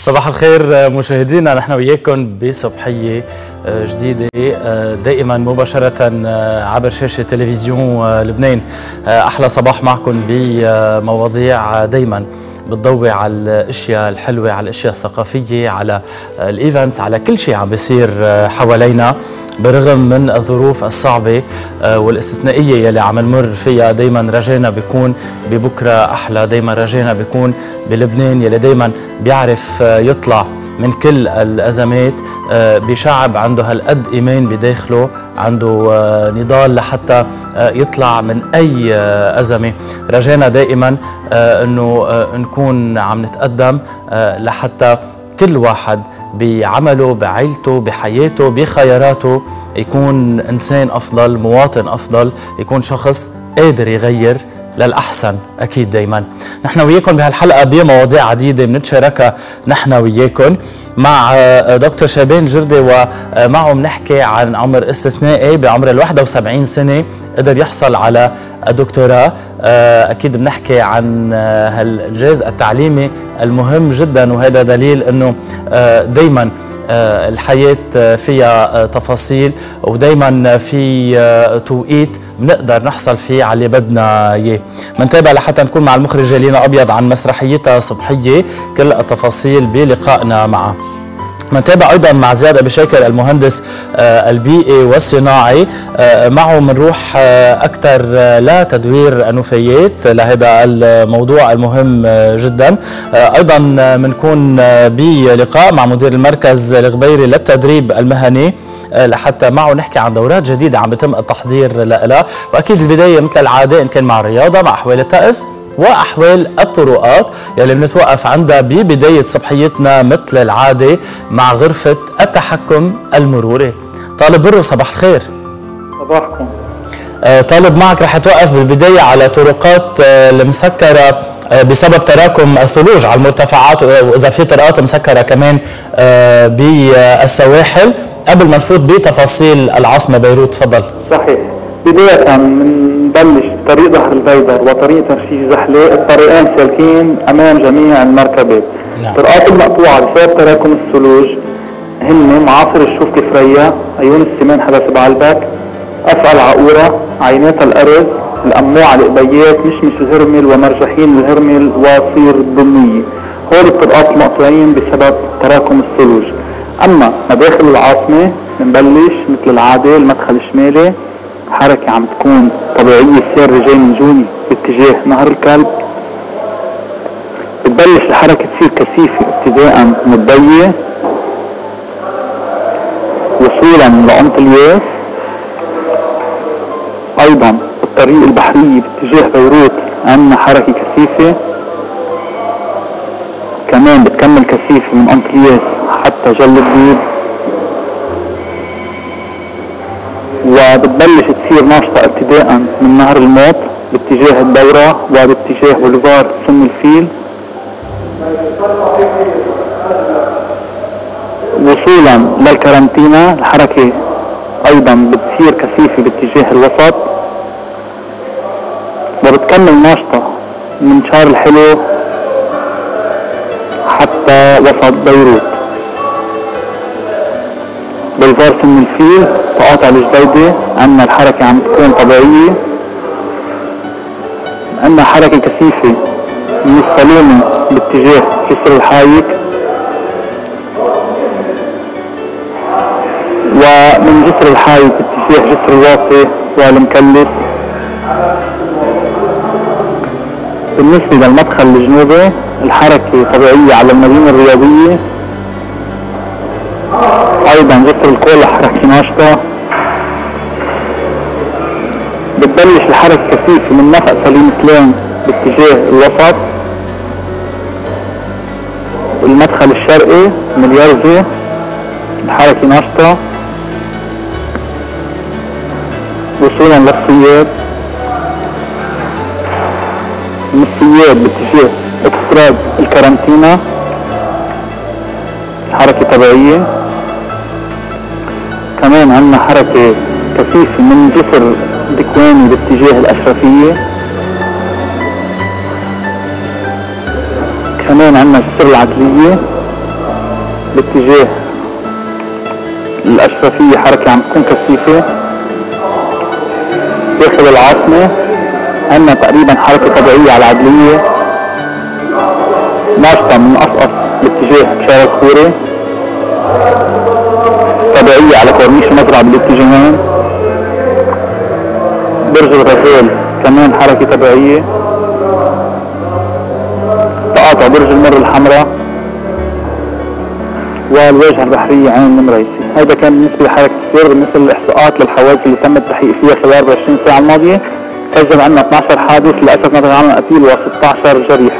صباح الخير مشاهدينا، نحن وياكم بصبحيه جديده دائما مباشره عبر شاشه تلفزيون لبنان. احلى صباح معكم بمواضيع دائما بتضوي على الاشياء الحلوه، على الاشياء الثقافيه، على الايفنتس، على كل شيء عم بيصير حوالينا برغم من الظروف الصعبه والاستثنائيه يلي عم نمر فيها. دائما رجانا بيكون ببكره احلى، دائما رجانا بيكون بلبنان يلي دائما بيعرف يطلع من كل الازمات، بشعب عنده هالقد ايمان بداخله، عنده نضال لحتى يطلع من اي ازمه. رجانا دائما انه نكون عم نتقدم لحتى كل واحد بعمله، بعيلته، بحياته، بخياراته يكون انسان افضل، مواطن افضل، يكون شخص قادر يغير للأحسن. أكيد دايما نحن وياكم بهالحلقة بمواضيع عديدة بنتشاركها نحن وياكم مع دكتور شابان جردي، ومعه بنحكي عن عمر استثنائي بعمر ال 71 سنة قدر يحصل على الدكتوراه. أكيد بنحكي عن هالإنجاز التعليمي المهم جدا، وهذا دليل أنه دايما الحياة فيها تفاصيل، ودايما في توقيت بنقدر نحصل فيه على اللي بدنا اياه. منتابع لحتى نكون مع المخرجة لينا أبيض عن مسرحيتها صبحية، كل التفاصيل بلقائنا معها. منتابع أيضا مع زياد أبو شاكر المهندس البيئي والصناعي، معه منروح أكثر لتدوير النفايات لهذا الموضوع المهم جدا. أيضا منكون بلقاء مع مدير المركز الغبيري للتدريب المهني لحتى معه نحكي عن دورات جديدة عم بتم التحضير لها. وأكيد البداية مثل العادة إن كان مع الرياضة، مع أحوال الطقس واحوال الطرقات يلي بنتوقف عندها ببدايه صبحيتنا مثل العاده مع غرفه التحكم المروري. طالب برو، صباح الخير. صباحكم. طالب معك رح توقف بالبدايه على طرقات المسكره بسبب تراكم الثلوج على المرتفعات، واذا في طرقات مسكره كمان بالسواحل قبل ما نفوت بتفاصيل العاصمه بيروت. تفضل. صحيح، بدايه بنبلش طريق ظهر البيدر وطريق ترشيش زحلة، الطريقين سالكين امام جميع المركبات. الطرقات المقطوعه بسبب تراكم الثلوج هن معاصر الشوف كفرية، عيون السمان حدا سبع البك، افعى العقوره، عينات الارز، القموعه، القبيات، مشمش الهرمل ومرجحين الهرمل وصير الضميه. هول الطرقات المقطوعين بسبب تراكم الثلوج. اما مداخل العاصمه بنبلش مثل العاده المدخل الشمالي، حركة عم تكون طبيعية، السير جاي من جوني باتجاه نهر الكلب، بتبلش الحركة تصير كثيفة ابتداء من الضية وصولا لعمق الياس. أيضا الطريق البحرية باتجاه بيروت عندنا حركة كثيفة، كمان بتكمل كثيفة من عمق الياس حتى جل الديب، وبتبلش تصير ناشطة ابتداء من نهر الموت باتجاه الدورة وباتجاه بوليفار سن الفيل، وصولا للكارنتينا. الحركة أيضا بتصير كثيفة باتجاه الوسط، وبتكمل ناشطة من شارع الحلو حتى وسط بيروت. بوليفار سن الفيل تقاطع الجديدة عندنا الحركة عم تكون طبيعية، عندنا حركة كثيفة من الصالونة باتجاه كسر الحايك، ومن جسر الحايك باتجاه جسر الواصي والمكلس. بالنسبة للمدخل الجنوبي الحركة طبيعية على المدينة الرياضية، أيضا جسر الكل حركة ناشطة، بتبلش الحركة كثيفة من نفق سليم سلام باتجاه الوسط. المدخل الشرقي من اليرزة الحركة ناشطة وصولا للصياد، المسياد للتشييع اكستراز الكارانتينا حركة طبيعية. كمان عندنا حركة كثيفة من جسر دكواني باتجاه الأشرفية. كمان عندنا الجسر العدلية باتجاه الأشرفية، حركة عم تكون كثيفة. داخل العاصمة عندنا تقريبا حركة طبيعية على العدلية ناشطة من أسقف باتجاه شارع الخوري، طبيعية على كورنيش المزرعة بالاتجاهين. برج الرجال كمان حركة طبيعية، تقاطع برج المر الحمراء والواجهة البحرية عين المريسي. هذا كان بالنسبة لحركة السير. بالنسبة للإحصاءات للحوادث اللي تم التحقيق فيها خلال 24 ساعة الماضية، سجل عندنا 12 حادث، للأسف نتج عنهم قتيل و16 جريح.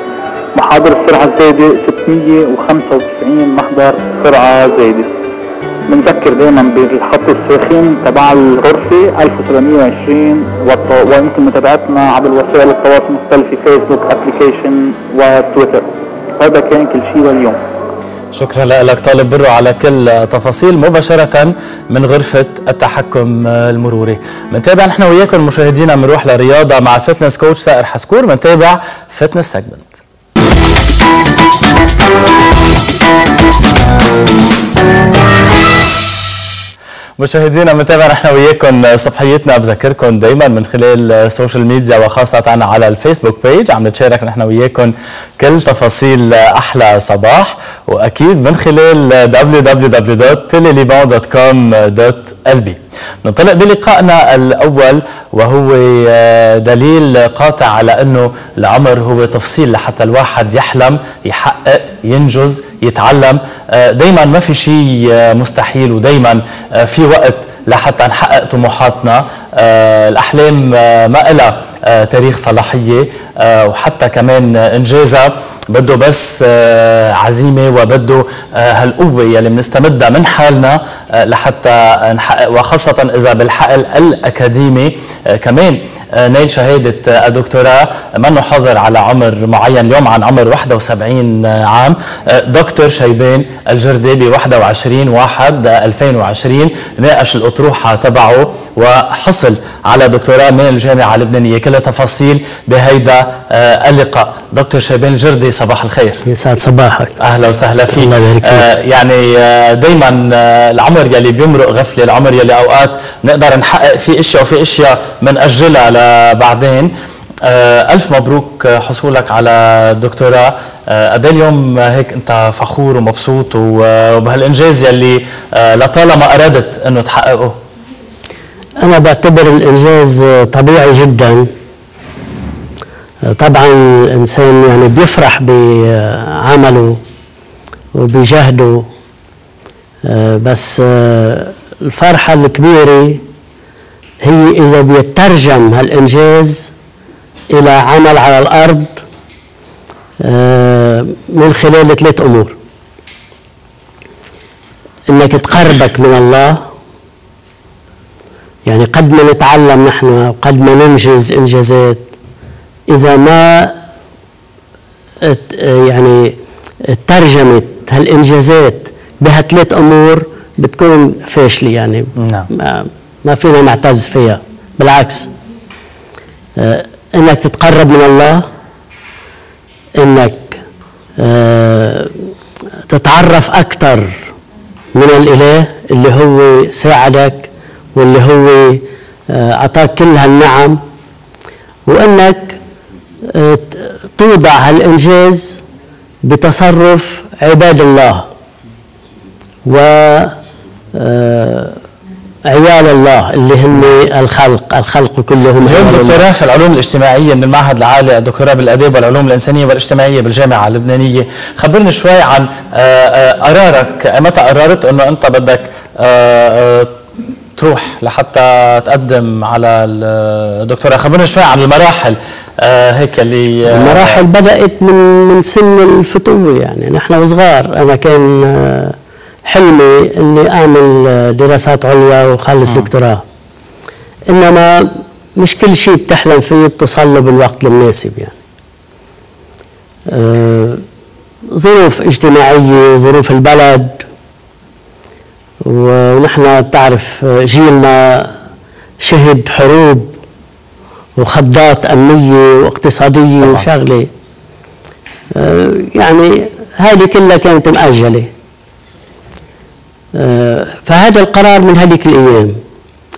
محاضر السرعة الزايدة 695 محضر سرعة زايدة. بنذكر دائما بالخط الساخن تبع الغرفة 1720، ويمكن متابعتنا عبر وسائل التواصل المختلفة فيسبوك، ابلكيشن وتويتر. هذا كان كل شيء لليوم. شكرا لك طالب برو على كل تفاصيل مباشرة من غرفة التحكم المروري. منتابع نحن وياكم مشاهدينا، منروح للرياضة مع الفتنس كوتش سائر حسكور، منتابع فتنس سيجمنت. مشاهدينا متابعين احنا وياكم صفحيتنا، بذكركم دائما من خلال السوشيال ميديا وخاصه على الفيسبوك بيج عم نتشارك نحن وياكم كل تفاصيل احلى صباح، واكيد من خلال www.teleliban.com.lb. ننطلق بلقائنا الاول وهو دليل قاطع على انه العمر هو تفصيل لحتى الواحد يحلم، يحقق، ينجز، يتعلم. دائما ما في شيء مستحيل، ودائما في وقت لحتى نحقق طموحاتنا. الأحلام ما إلها تاريخ صلاحية، وحتى كمان إنجازها بده بس عزيمة، وبده هالقوة يلي بنستمدها من حالنا لحتى نحقق، وخاصة إذا بالحقل الأكاديمي كمان نيل شهادة الدكتوراه، منه حاضر على عمر معين، اليوم عن عمر 71 عام. دكتور شيبان الجردي ب 21/1/2020 ناقش الأطروحة تبعه وحصل على دكتوراه من الجامعة اللبنانية. كل تفاصيل بهيدا اللقاء. دكتور شيبان الجردي صباح الخير. يسعد صباحك. أهلا وسهلا فيك. يعني دايما العمر يلي بيمرق غفلة، العمر يلي أوقات نقدر نحقق فيه أشياء وفي أشياء منأجلها بعدين. ألف مبروك حصولك على دكتوراه. قد اليوم هيك أنت فخور ومبسوط وبهالإنجاز يلي لطالما أردت أنه تحققه؟ أنا بعتبر الإنجاز طبيعي جدا. طبعا الإنسان يعني بيفرح بعمله وبجهده، بس الفرحة الكبيرة هي إذا بيترجم هالإنجاز إلى عمل على الأرض من خلال 3 أمور: إنك تقربك من الله، يعني قد ما نتعلم نحن وقد ما ننجز إنجازات، إذا ما يعني ترجمت هالإنجازات بهالثلاث أمور بتكون فاشلة، يعني ما فينا نعتز فيها. بالعكس، إنك تتقرب من الله، إنك تتعرف أكثر من الإله اللي هو ساعدك واللي هو أعطاك كل هالنعم، وإنك توضع هالإنجاز بتصرف عباد الله و عيال الله اللي هم الخلق كلهم. اليوم دكتوراه في العلوم الاجتماعيه من المعهد العالي، الدكتوراه بالاداب والعلوم الانسانيه والاجتماعيه بالجامعه اللبنانيه. خبرني شوي عن قرارك، متى قررت انه انت بدك تروح لحتى تقدم على الدكتوراه؟ خبرني شوي عن المراحل هيك اللي المراحل بدات من سن الفتوه، يعني نحن وصغار. انا كان حلمي اني اعمل دراسات عليا وخلص دكتوراه، انما مش كل شيء بتحلم فيه بتوصل له بالوقت المناسب. يعني ظروف اجتماعية وظروف البلد، ونحن بتعرف جيلنا شهد حروب وخضات أمنية واقتصادية طبعا. وشغلة يعني هذه كلها كانت مؤجلة، فهذا القرار من هذيك الأيام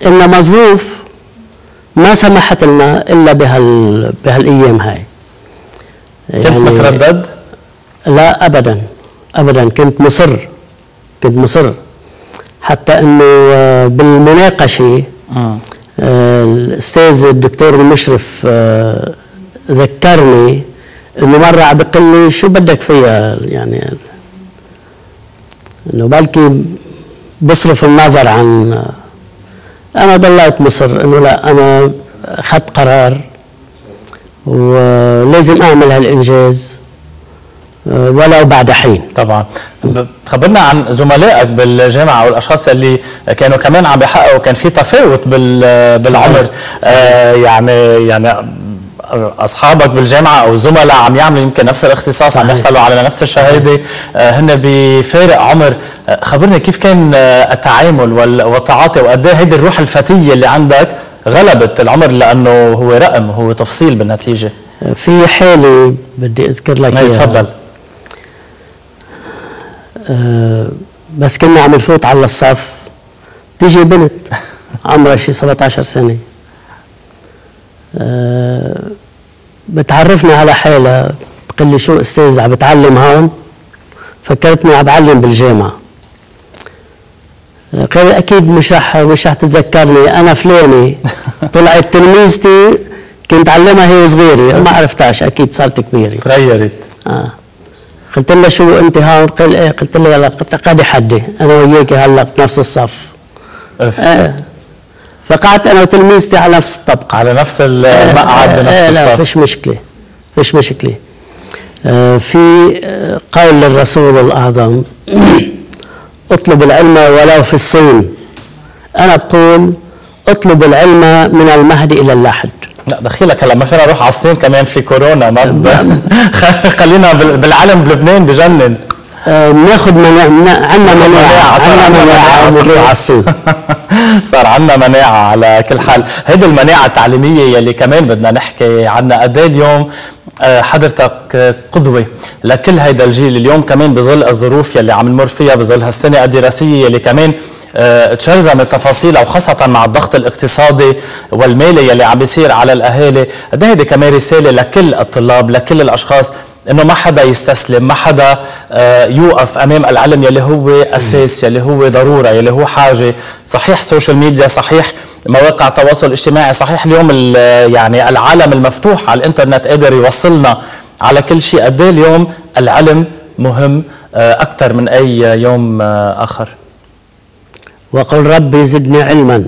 إنما ظروف ما سمحت لنا إلا بهالأيام هاي. كنت يعني متردد؟ لا أبدا أبدا، كنت مصر حتى إنه بالمناقشة الأستاذ الدكتور المشرف ذكرني إنه مرة عم بقول لي شو بدك فيها، يعني إنه بلكي بصرف النظر عن. أنا ضليت مصر إنه لا، أنا أخذت قرار ولازم أعمل هالإنجاز ولو بعد حين. طبعا خبرنا عن زملائك بالجامعه والاشخاص اللي كانوا كمان عم بيحققوا، كان في تفاوت بالعمر. يعني اصحابك بالجامعه او زملاء عم يعملوا يمكن نفس الاختصاص، صحيح. عم يحصلوا على نفس الشهاده، هن بفارق عمر. خبرني كيف كان التعامل والتعاطي، وقد ايه هيدي الروح الفتيه اللي عندك غلبت العمر، لانه هو رقم، هو تفصيل بالنتيجه. في حاله بدي اذكر لك اياها. تفضل. بس كنا عم نفوت على الصف، تيجي بنت عمرها شي 17 سنه بتعرفنا على حالها، بتقول لي شو استاذ عم بتعلم هون؟ فكرتني عم بعلم بالجامعه. قال اكيد مش رح تتذكرني، انا فلاني طلعت تلميذتي كنت علمها هي وصغيره، ما عرفتهاش اكيد صارت كبيره تغيرت. قلت لها شو انت هون؟ قال ايه. قلت لها يلا قد حدي انا وياك هلا بنفس الصف. فقعدت انا وتلميذتي على نفس الطبقه، على نفس المقعد، بنفس الصف. لا فيش مشكله. في قول للرسول الاعظم اطلب العلم ولو في الصين. انا بقول اطلب العلم من المهد الى اللحد. لا دخيلك هلا ما فينا نروح على الصين، كمان في كورونا ما خلينا بالعلم بلبنان بجنن. ناخذ عندنا مناعه ونروح على الصين. صار عندنا مناعه. على كل حال هيدي المناعه التعليميه يلي كمان بدنا نحكي عنها. قد ايه اليوم حضرتك قدوه لكل هيدا الجيل اليوم، كمان بظل الظروف يلي عم نمر فيها، بظل هالسنه الدراسيه يلي كمان تشرذمت تفاصيلها، وخاصة مع الضغط الاقتصادي والمالي يلي عم بيصير على الأهالي. قد هيدي كمان رسالة لكل الطلاب، لكل الأشخاص، إنه ما حدا يستسلم، ما حدا يوقف أمام العلم يلي هو أساس، يلي هو ضرورة، يلي هو حاجة. صحيح السوشيال ميديا، صحيح مواقع التواصل الاجتماعي، صحيح اليوم يعني العالم المفتوح على الإنترنت قادر يوصلنا على كل شيء. قد إيه اليوم العلم مهم أكثر من أي يوم آخر. وقل ربي زدني علما،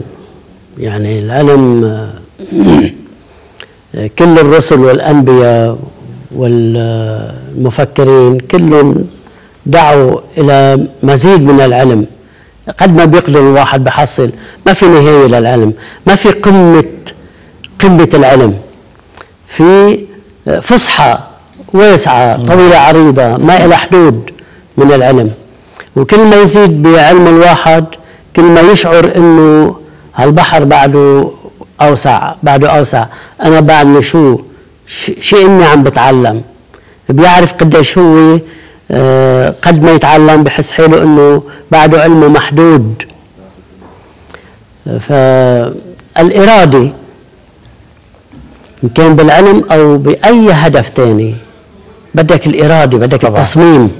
يعني العلم كل الرسل والأنبياء والمفكرين كلهم دعوا إلى مزيد من العلم. قد ما بيقدر الواحد بحصل، ما في نهاية للعلم، ما في قمة العلم، في فسحة واسعة طويلة عريضة ما إلى حدود من العلم. وكل ما يزيد بعلم الواحد كل ما يشعر انه هالبحر بعده اوسع. انا بعدني شيء اني عم بتعلم. بيعرف قديش هو قد ما يتعلم بحس حاله انه بعده علمه محدود. فالاراده ان كان بالعلم او باي هدف ثاني، بدك الاراده، بدك طبعا. التصميم،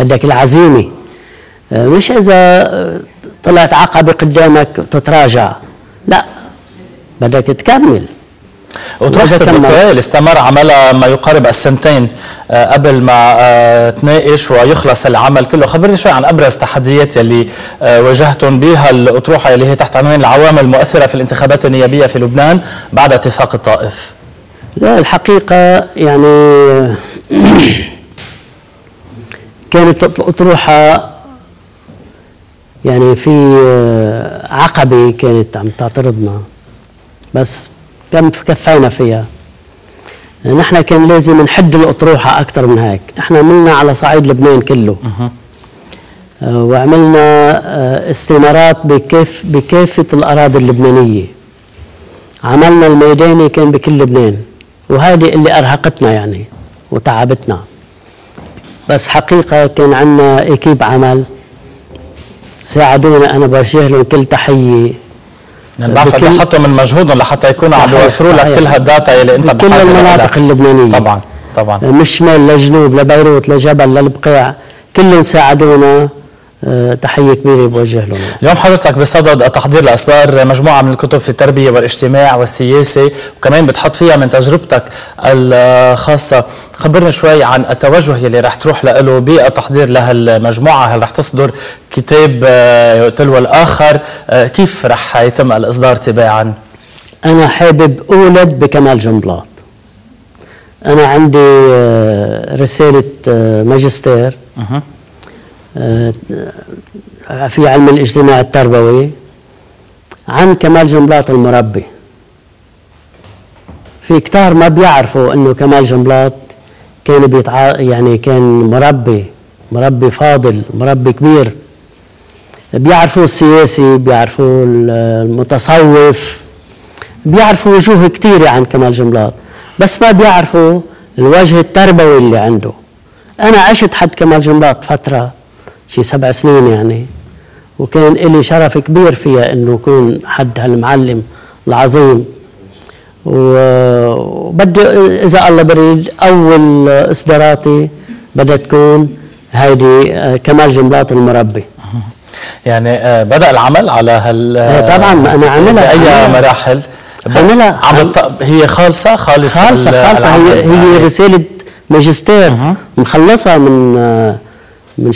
بدك العزيمه، مش اذا طلعت عقبة قدامك تتراجع، لا بدك تكمل. وتروحت الدكتوراه اللي استمر عملها ما يقارب السنتين قبل ما تناقش ويخلص العمل كله. خبرني شوي عن ابرز التحديات يلي واجهتم بها الاطروحه اللي هي تحت عنوان العوامل المؤثره في الانتخابات النيابيه في لبنان بعد اتفاق الطائف. لا الحقيقه يعني كانت الاطروحه يعني في عقبة كانت عم تعترضنا، بس كم كفينا فيها. نحن كان لازم نحد الأطروحة أكثر من هيك. احنا عملنا على صعيد لبنان كله وعملنا استمارات بكافة الأراضي اللبنانية. عملنا الميداني كان بكل لبنان، وهذه اللي أرهقتنا يعني وتعبتنا. بس حقيقة كان عندنا إيكيب عمل ساعدونا، أنا برجه لهم كل تحية. يعني بعرف قد حطوا من مجهودهم لحتى يكونوا عم يوفروا لك كل هالداتا اللي انت بتحتاجها. كل المناطق اللبنانية طبعا طبعا، من شمال لجنوب لبيروت لجبل للبقيع، كلهم ساعدونا. تحيه كبيره بوجه لهم. اليوم حضرتك بصدد تحضير لاسرار مجموعه من الكتب في التربيه والاجتماع والسياسه، وكمان بتحط فيها من تجربتك الخاصه. خبرنا شوي عن التوجه يلي رح تروح له بالتحضير لهالمجموعه، هل رح تصدر كتاب تلو الاخر؟ كيف رح يتم الاصدار تباعا؟ انا حابب اولد بكمال جنبلاط. انا عندي رساله ماجستير في علم الاجتماع التربوي عن كمال جنبلاط المربي. في كتار ما بيعرفوا انه كمال جنبلاط كان كان مربي فاضل، مربي كبير. بيعرفوا السياسي، بيعرفوا المتصوف، بيعرفوا وجوه كثيره عن كمال جنبلاط، بس ما بيعرفوا الوجه التربوي اللي عنده. انا عشت حد كمال جنبلاط فتره، شي 7 سنين يعني، وكان إلي شرف كبير فيها إنه يكون حد هالمعلم العظيم. وبدي إذا الله بريد أول إصداراتي بدها تكون هيدي كمال جنبلاط المربي. يعني بدأ العمل على طبعا أنا عاملها. بأي مراحل؟ عاملها هي خالصة هي رسالة ماجستير مخلصها من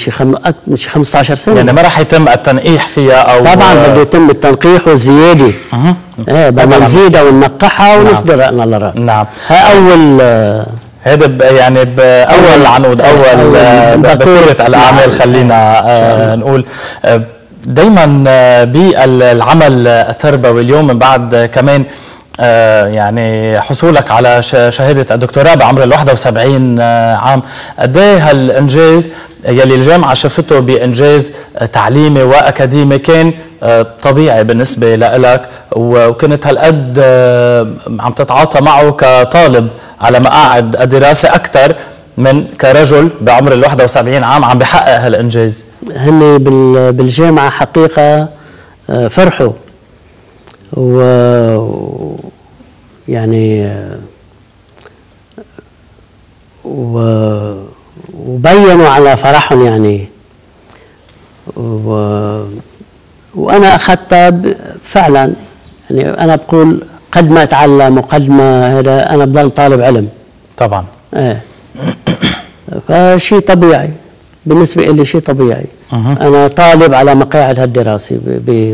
شي 15 سنه. يعني ما راح يتم التنقيح فيها او طبعا بده يتم التنقيح والزياده. بدنا نزيدها وننقحها ونصدرها ان الله راد. نعم، اول هذا يعني باول عنود اول بطوله الاعمال. خلينا نقول دائما بالعمل التربوي اليوم من بعد كمان يعني حصولك على شهاده الدكتوراه بعمر 71 عام، قد ايه هالانجاز يلي الجامعه شافته بانجاز تعليمي واكاديمي كان طبيعي بالنسبه لك وكنت هالقد عم تتعاطى معه كطالب على مقاعد الدراسه اكثر من كرجل بعمر 71 عام عم بحقق هالانجاز؟ هن بالجامعه حقيقه فرحوا و يعني وبينوا على فرحهم يعني وانا اخذتها فعلا. يعني انا بقول قد ما اتعلم وقد ما هذا انا بضل طالب علم طبعا. فشيء طبيعي بالنسبه لي، شيء طبيعي. انا طالب على مقاعد هالدراسه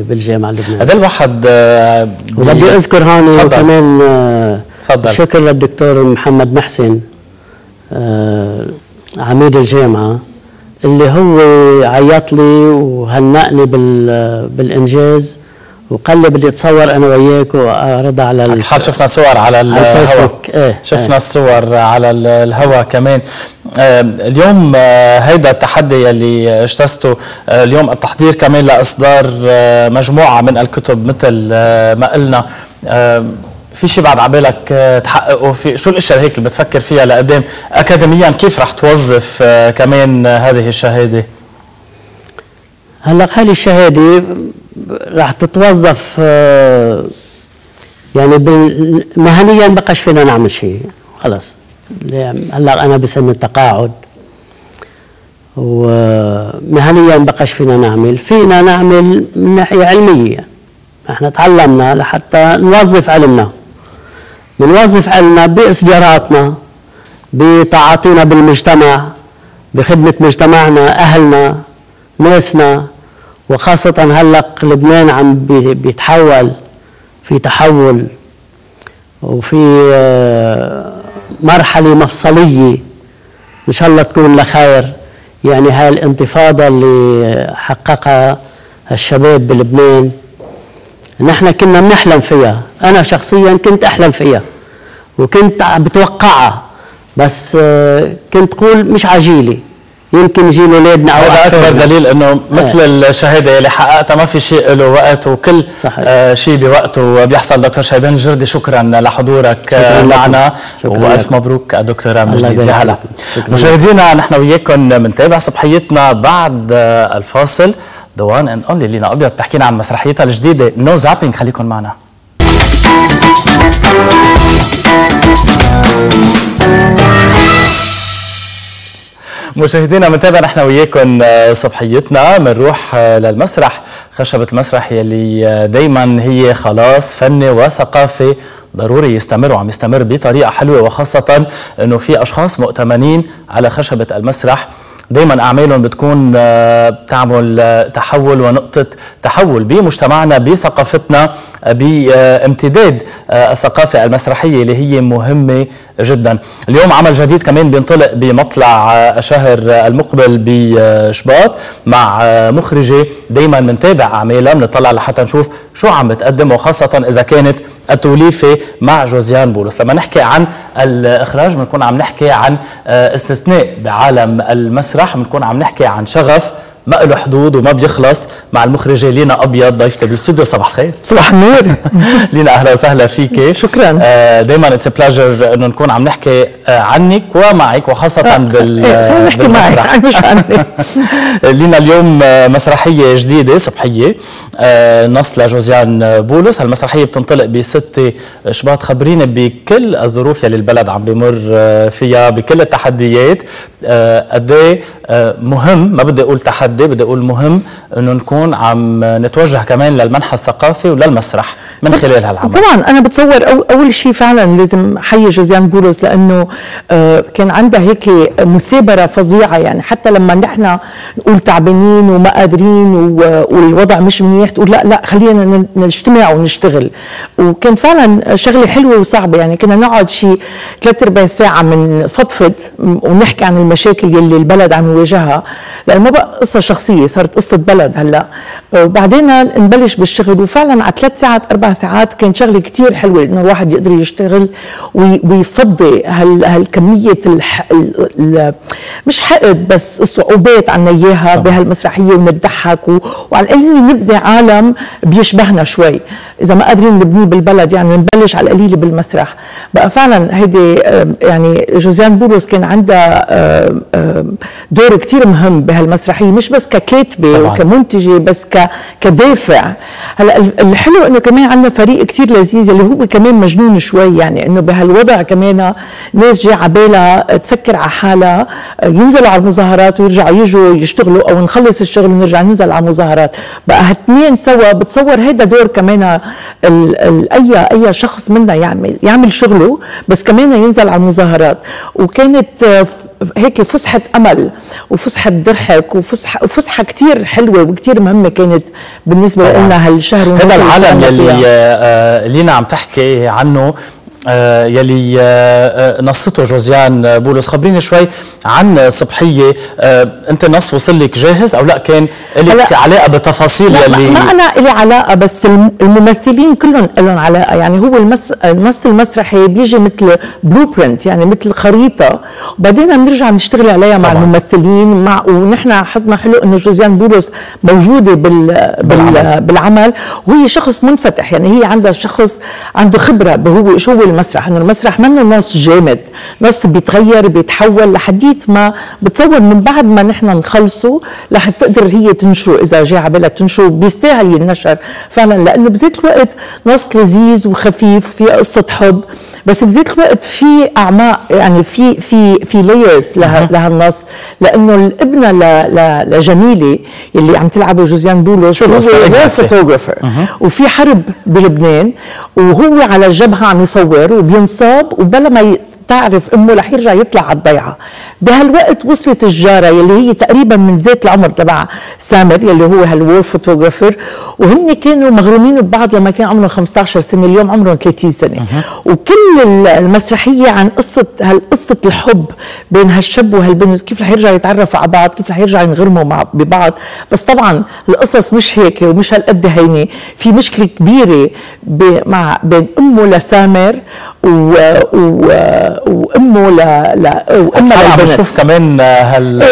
بالجامعه اللبنانيه. هذا الواحد وبدي اذكر هون كمان شكر للدكتور محمد محسن عميد الجامعه اللي هو عيط لي وهنأني بالانجاز وقال لي بدي اتصور انا وياك واعرضها على شفنا صور على الفيسبوك. شفنا الصور على الهواء كمان. اليوم هيدا التحدي اللي اجتزته، اليوم التحضير كمان لاصدار مجموعه من الكتب مثل ما قلنا، في شيء بعد عبالك تحققه؟ في شو الاشياء هيك اللي بتفكر فيها لقدام اكاديميا؟ كيف رح توظف كمان هذه الشهاده؟ هلا هذه الشهاده رح تتوظف يعني مهنيا ما بقاش فينا نعمل شيء خلص. هلا انا بسن التقاعد ومهنيا ما بقاش فينا نعمل من ناحيه علميه. نحن تعلمنا لحتى نوظف علمنا، بنوظف علمنا باصداراتنا، بتعاطينا بالمجتمع، بخدمه مجتمعنا، اهلنا، ناسنا. وخاصة هلق لبنان عم بيتحول، في تحول وفي مرحلة مفصلية إن شاء الله تكون لخير. يعني هالانتفاضة اللي حققها الشباب بلبنان نحن كنا بنحلم فيها، أنا شخصيا كنت أحلم فيها وكنت بتوقعها، بس كنت قول مش عجيلي يمكن يجيلوا اولادنا. هذا اكبر دليل انه مثل الشهاده اللي حققتها ما في شيء له وقت، وكل شيء بوقته بيحصل. دكتور شيبان جردي شكرا لحضورك معنا، والف مبروك دكتوره من جديد. يا هلا مشاهدينا، نحن وياكم بنتابع صبحيتنا بعد الفاصل. ذا وان اند اونلي لينا ابيض تحكينا عن مسرحيتها الجديده نو زابينج، خليكم معنا. مشاهدينا بنتابع نحن وياكم صبحيتنا، بنروح للمسرح، خشبة المسرح يلي دايما هي خلاص فن وثقافة ضروري يستمروا، عم يستمر بطريقة حلوة، وخاصة انه في اشخاص مؤتمنين على خشبة المسرح، دايما اعمالهم بتكون بتعمل تحول ونقطة تحول بمجتمعنا، بثقافتنا، بامتداد الثقافة المسرحية اللي هي مهمة جدا. اليوم عمل جديد كمان بينطلق بمطلع شهر المقبل بشباط مع مخرجة دايما منتابع اعمالها، بنطلع لحتى نشوف شو عم بتقدم، وخاصة اذا كانت التوليفة مع جوزيان بولس. لما نحكي عن الاخراج بنكون عم نحكي عن استثناء بعالم المسرح، بنكون عم نحكي عن شغف ما له حدود وما بيخلص، مع المخرجه لينا ابيض ضيفتي بالاستوديو. صباح الخير. صباح النور. لينا اهلا وسهلا فيك. شكرا. دائما اتس بلاجر انه نكون عم نحكي عنك ومعك، وخاصه بالمسرح. مش عني. لينا اليوم مسرحيه جديده صبحيه نص لجوزيان بولس، هالمسرحيه بتنطلق ب 6 شباط. خبرينا بكل الظروف يلي البلد عم بمر فيها، بكل التحديات، قد ايه مهم، ما بدي اقول تحدي، بدي أقول مهم أنه نكون عم نتوجه كمان للمنحى الثقافي وللمسرح من خلال هالعمل. طبعا أنا بتصور أول شيء فعلا لازم حي جوزيان بولس، لأنه كان عندها هيك مثابرة فظيعة، يعني حتى لما نحن نقول تعبانين وما قادرين والوضع مش منيح، تقول لا لا خلينا نجتمع ونشتغل. وكان فعلا شغلة حلوة وصعبة، يعني كنا نقعد شيء 3/4 ساعة من فضفض ونحكي عن المشاكل يلي البلد عم يواجهها، لأنه ما بقى قصة شخصية، صارت قصة بلد هلا. وبعدين نبلش بالشغل، وفعلا على 3 ساعات 4 ساعات كانت شغلة كتير حلوة انه الواحد يقدر يشتغل ويفضي هالكمية مش حقد بس الصعوبات عنا اياها بهالمسرحية، ونضحك وعلى القليل نبني عالم بيشبهنا شوي، إذا ما قادرين نبنيه بالبلد يعني نبلش على القليل بالمسرح. بقى فعلا هيدي يعني جوزيان بولس كان عندها دور كتير مهم بهالمسرحية، مش بس ككاتبة وكمنتجة، بس كدافع. هلا الحلو انه كمان عندنا فريق كتير لذيذ اللي هو كمان مجنون شوي، يعني انه بهالوضع كمان ناس جاي عبالها تسكر على حالها، ينزلوا على المظاهرات ويرجعوا يجوا يشتغلوا، او نخلص الشغل ونرجع ننزل على المظاهرات. بقى هالتنين سوا بتصور هيدا دور كمان اي شخص منا يعمل شغله، بس كمان ينزل على المظاهرات. وكانت هيك فسحة أمل وفسحة ضحك وفسحة كتير حلوة وكتير مهمة كانت بالنسبة لنا هالشهر ونص. هذا العالم يلي لينا عم تحكي عنه يلي نصته جوزيان بولس، خبريني شوي عن صبحية. انت نص وصل لك جاهز او لا؟ كان لك علاقه بالتفاصيل يلي؟ ما انا لي علاقه، بس الممثلين كلهم لهم علاقه. يعني هو النص المسرحي بيجي مثل بلو برنت، يعني مثل خريطه، وبعدين بنرجع نشتغل عليها مع الممثلين ونحن حظنا حلو انه جوزيان بولس موجوده بالعمل، وهي شخص منفتح، يعني هي عندها شخص عنده خبره بهو شو هو المسرح، انه المسرح منه نص جامد، نص بيتغير بيتحول لحديت ما بتصور من بعد ما نحن نخلصه رح تقدر هي تنشره اذا جاي على بالها تنشره، بيستاهل ينشر فعلا، لانه بذات الوقت نص لذيذ وخفيف، في قصه حب، بس بذات الوقت في اعماق، يعني في لايرز لهالنص، لانه الابنه لجميله اللي عم تلعبه جوزيان بولس هو فوتوغرافر، وفي حرب بلبنان وهو على الجبهه عم يصور وبينصاب، وبلا ما تعرف امه رح يرجع يطلع على الضيعه، بهالوقت وصلت الجاره يلي هي تقريبا من ذات العمر تبع سامر يلي هو هالوور فوتوغرافر، وهن كانوا مغرومين ببعض لما كان عمرهم 15 سنه، اليوم عمرهم 30 سنه، وكل المسرحيه عن قصه هالقصه الحب بين هالشاب وهالبنت، كيف رح يرجعوا يتعرفوا على بعض، كيف رح يرجعوا ينغرموا ببعض. بس طبعا القصص مش هيك ومش هالقد هينه، في مشكله كبيره مع بين امه لسامر وامه وامها عم بشوف كمان هال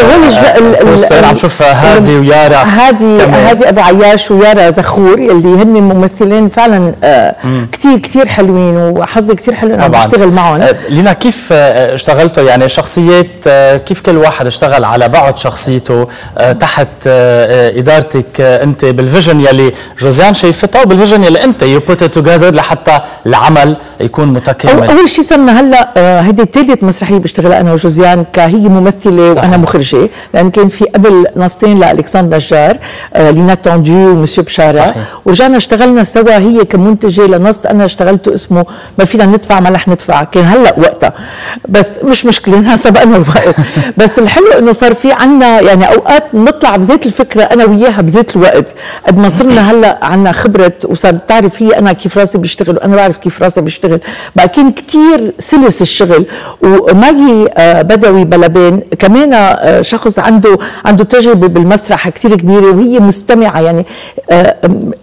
عم بشوف هادي ويارا، هادي ابو عياش ويارا زخور يلي هن ممثلين فعلا كثير كثير حلوين، وحظي كثير حلو انه بشتغل معهم. لينا كيف اشتغلتوا يعني شخصيات، كيف كل واحد اشتغل على بعض شخصيته تحت ادارتك انت بالفيجن يلي جوزيان شايفتها وبالفيجن يلي انت يو بوت توجذر لحتى العمل يكون متكامل؟ اول شيء صرنا هلا هيدي ثالث مسرحيه بشتغلها انا وجوزيان، كهي ممثله وانا مخرجه، لان كان في قبل نصين لالكسندر نجار، لينا تونديو ومسيو بشاره، ورجعنا اشتغلنا سوا هي كمنتجه لنص انا اشتغلته اسمه ما فينا ندفع ما رح ندفع، كان هلا وقتها بس مش مشكله نحن سبقنا الوقت. بس الحلو انه صار في عنا يعني اوقات نطلع بذات الفكره انا وياها بذات الوقت، قد ما صرنا هلا عنا خبره وصار بتعرف هي انا كيف راسي بيشتغل وانا بعرف كيف راسي بيشتغل، بقى كان كثير سلس الشغل. وماجي بدوي بلبان كمان شخص عنده تجربه بالمسرح كثير كبيره، وهي مستمعه يعني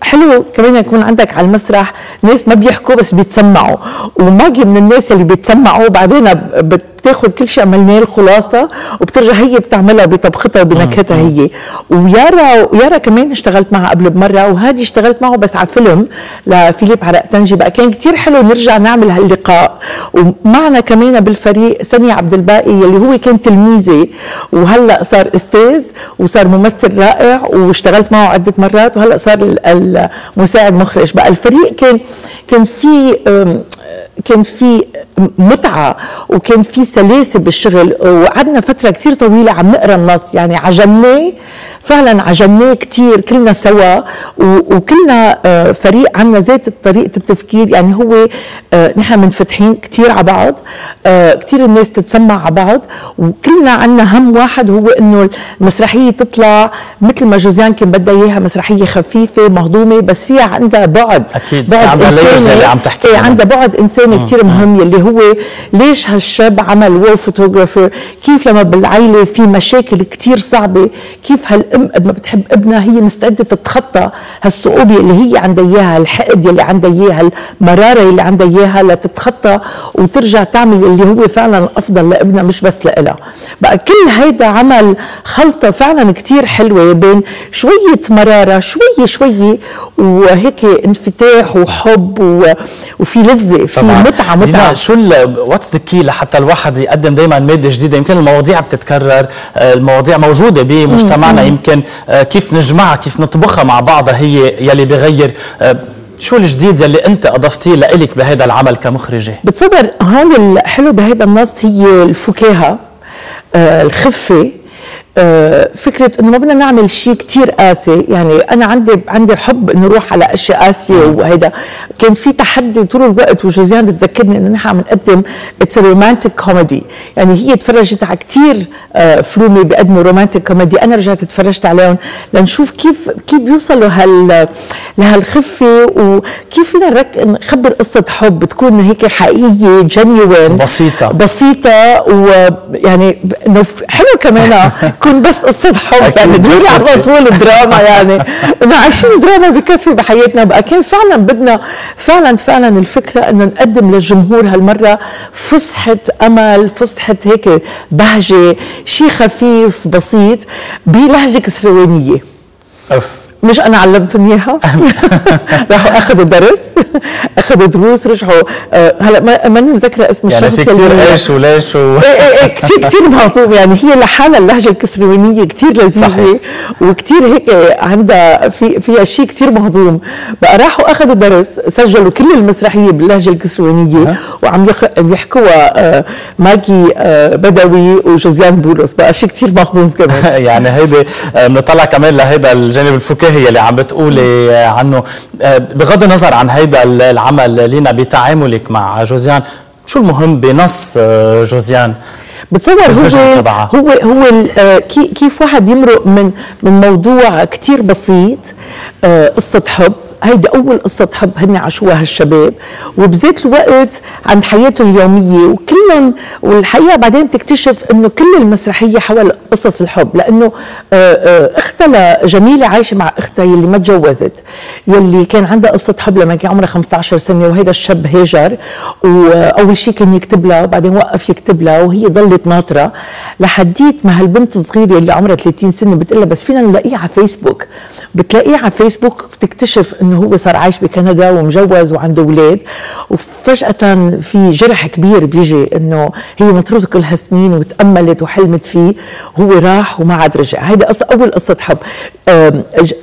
حلو كمان يكون عندك على المسرح ناس ما بيحكوا بس بيتسمعوا، وماجي من الناس اللي بيتسمعوا وبعدين بتاخذ كل شيء عملناه الخلاصه وبترجع هي بتعملها بطبختها وبنكهتها هي. ويارا كمان اشتغلت معها قبل بمره، وهادي اشتغلت معه بس على فيلم لفيليب عرق تنجي، بقى كان كثير حلو نرجع نعمل هاللقاء. ومعنا كمان بالفريق سامي عبد الباقي يلي هو كان تلميذي وهلا صار استاذ وصار ممثل رائع، واشتغلت معه عده مرات، وهلا صار المساعد مخرج. بقى الفريق كان في متعه وكان في سلاسه بالشغل، وقعدنا فتره كثير طويله عم نقرا النص، يعني عجناه فعلا، عجناه كثير كلنا سوا، وكلنا فريق عندنا ذات طريقه التفكير، يعني هو نحن منفتحين كثير على بعض، كثير الناس تتسمع على بعض، وكلنا عندنا هم واحد هو انه المسرحيه تطلع مثل ما جوزيان كان بدها اياها، مسرحيه خفيفه مهضومه بس فيها عندها بعد اكيد اللي عم تحكي عندها بعد انساني كثير مهم، يلي هو ليش هالشاب عمل وور فوتوغرافر، كيف لما بالعيله في مشاكل كثير صعبه، كيف هالام قد ما بتحب ابنها هي مستعده تتخطى هالصعوبه اللي هي عندها اياها، الحقد يلي عندها اياها، المراره اللي عندها اياها، لتتخطى وترجع تعمل اللي هو فعلا الافضل لابنها مش بس لإلها. بقى كل هيدا عمل خلطه فعلا كثير حلوه بين شويه مراره شويه وهيك انفتاح وحب وفي لذه، في متعه. شو واتس ذا كي لحتى الواحد يقدم دائما ماده جديده؟ يمكن المواضيع بتتكرر، المواضيع موجوده بمجتمعنا، يمكن كيف نجمعها كيف نطبخها مع بعضها هي يلي بغير. شو الجديد يلي انت اضفتيه لإلك بهذا العمل كمخرجه؟ بتصور هون الحلو بهذا النص هي الفكاهه، الخفه، فكرة انه ما بدنا نعمل شيء كثير قاسي، يعني انا عندي حب انه نروح على اشياء قاسيه، وهيدا كان في تحدي طول الوقت، وجوزيان بتذكرني انه نحن عم نقدم اتس رومانتيك كوميدي، يعني هي تفرجت على كثير فرومي بيقدموا رومانتيك كوميدي، انا رجعت تفرجت عليهم لنشوف كيف بيوصلوا لهالخفه، وكيف فينا نخبر قصه حب تكون هيك حقيقيه جنيوين بسيطه، ويعني حلو كمان كون بس قصة حب، يعني دغري على طول الدراما، يعني انه عايشين دراما بكفي بحياتنا. بقى كان فعلا بدنا فعلا الفكره انه نقدم للجمهور هالمره فسحه امل، فسحه هيك بهجه، شيء خفيف بسيط بلهجه كسروانيه. مش انا علمتني اياها، راحوا اخذوا درس، اخذوا دروس، رجعوا هلا ماني مذكره اسم الشخص، يعني في كثير ايش وليش كثير مهضوم، يعني هي لحالها اللهجه الكسروانيه كثير لذيذه وكثير هيك عندها فيها شيء كثير مهضوم. بقى راحوا اخذوا درس، سجلوا كل المسرحيه باللهجه الكسروانيه وعم يحكوها ماجي بدوي وجوزيان بولس، بقى شيء كثير مهضوم كمان. يعني هيدي بنطلع كمان لهيدا الجانب الفكاهي اللي عم بتقولي عنه. بغض النظر عن هيدا العمل لينا، بتعاملك مع جوزيان شو المهم بنص جوزيان؟ بتصور هو كيف واحد يمرق من موضوع كتير بسيط، قصة حب، هيدي أول قصة حب هن عاشوها هالشباب، وبذات الوقت عند حياتهم اليومية، وكلهم والحقيقة بعدين بتكتشف إنه كل المسرحية حول قصص الحب، لأنه أختها جميلة عايشة مع أختها يلي ما تجوزت، يلي كان عندها قصة حب لما كان عمرها 15 سنة، وهيدا الشاب هاجر، وأول شيء كان يكتب لها وبعدين وقف يكتب لها، وهي ضلت ناطرة لحديت ما هالبنت الصغيرة اللي عمرها 30 سنة بتقول لها بس فينا نلاقيه على فيسبوك، بتلاقيه على فيسبوك، بتكتشف إنه هو صار عايش بكندا ومجوز وعنده اولاد، وفجأة في جرح كبير بيجي انه هي مطروده كل هالسنين وتأملت وحلمت فيه، هو راح وما عاد رجع، هيدي اول قصة حب.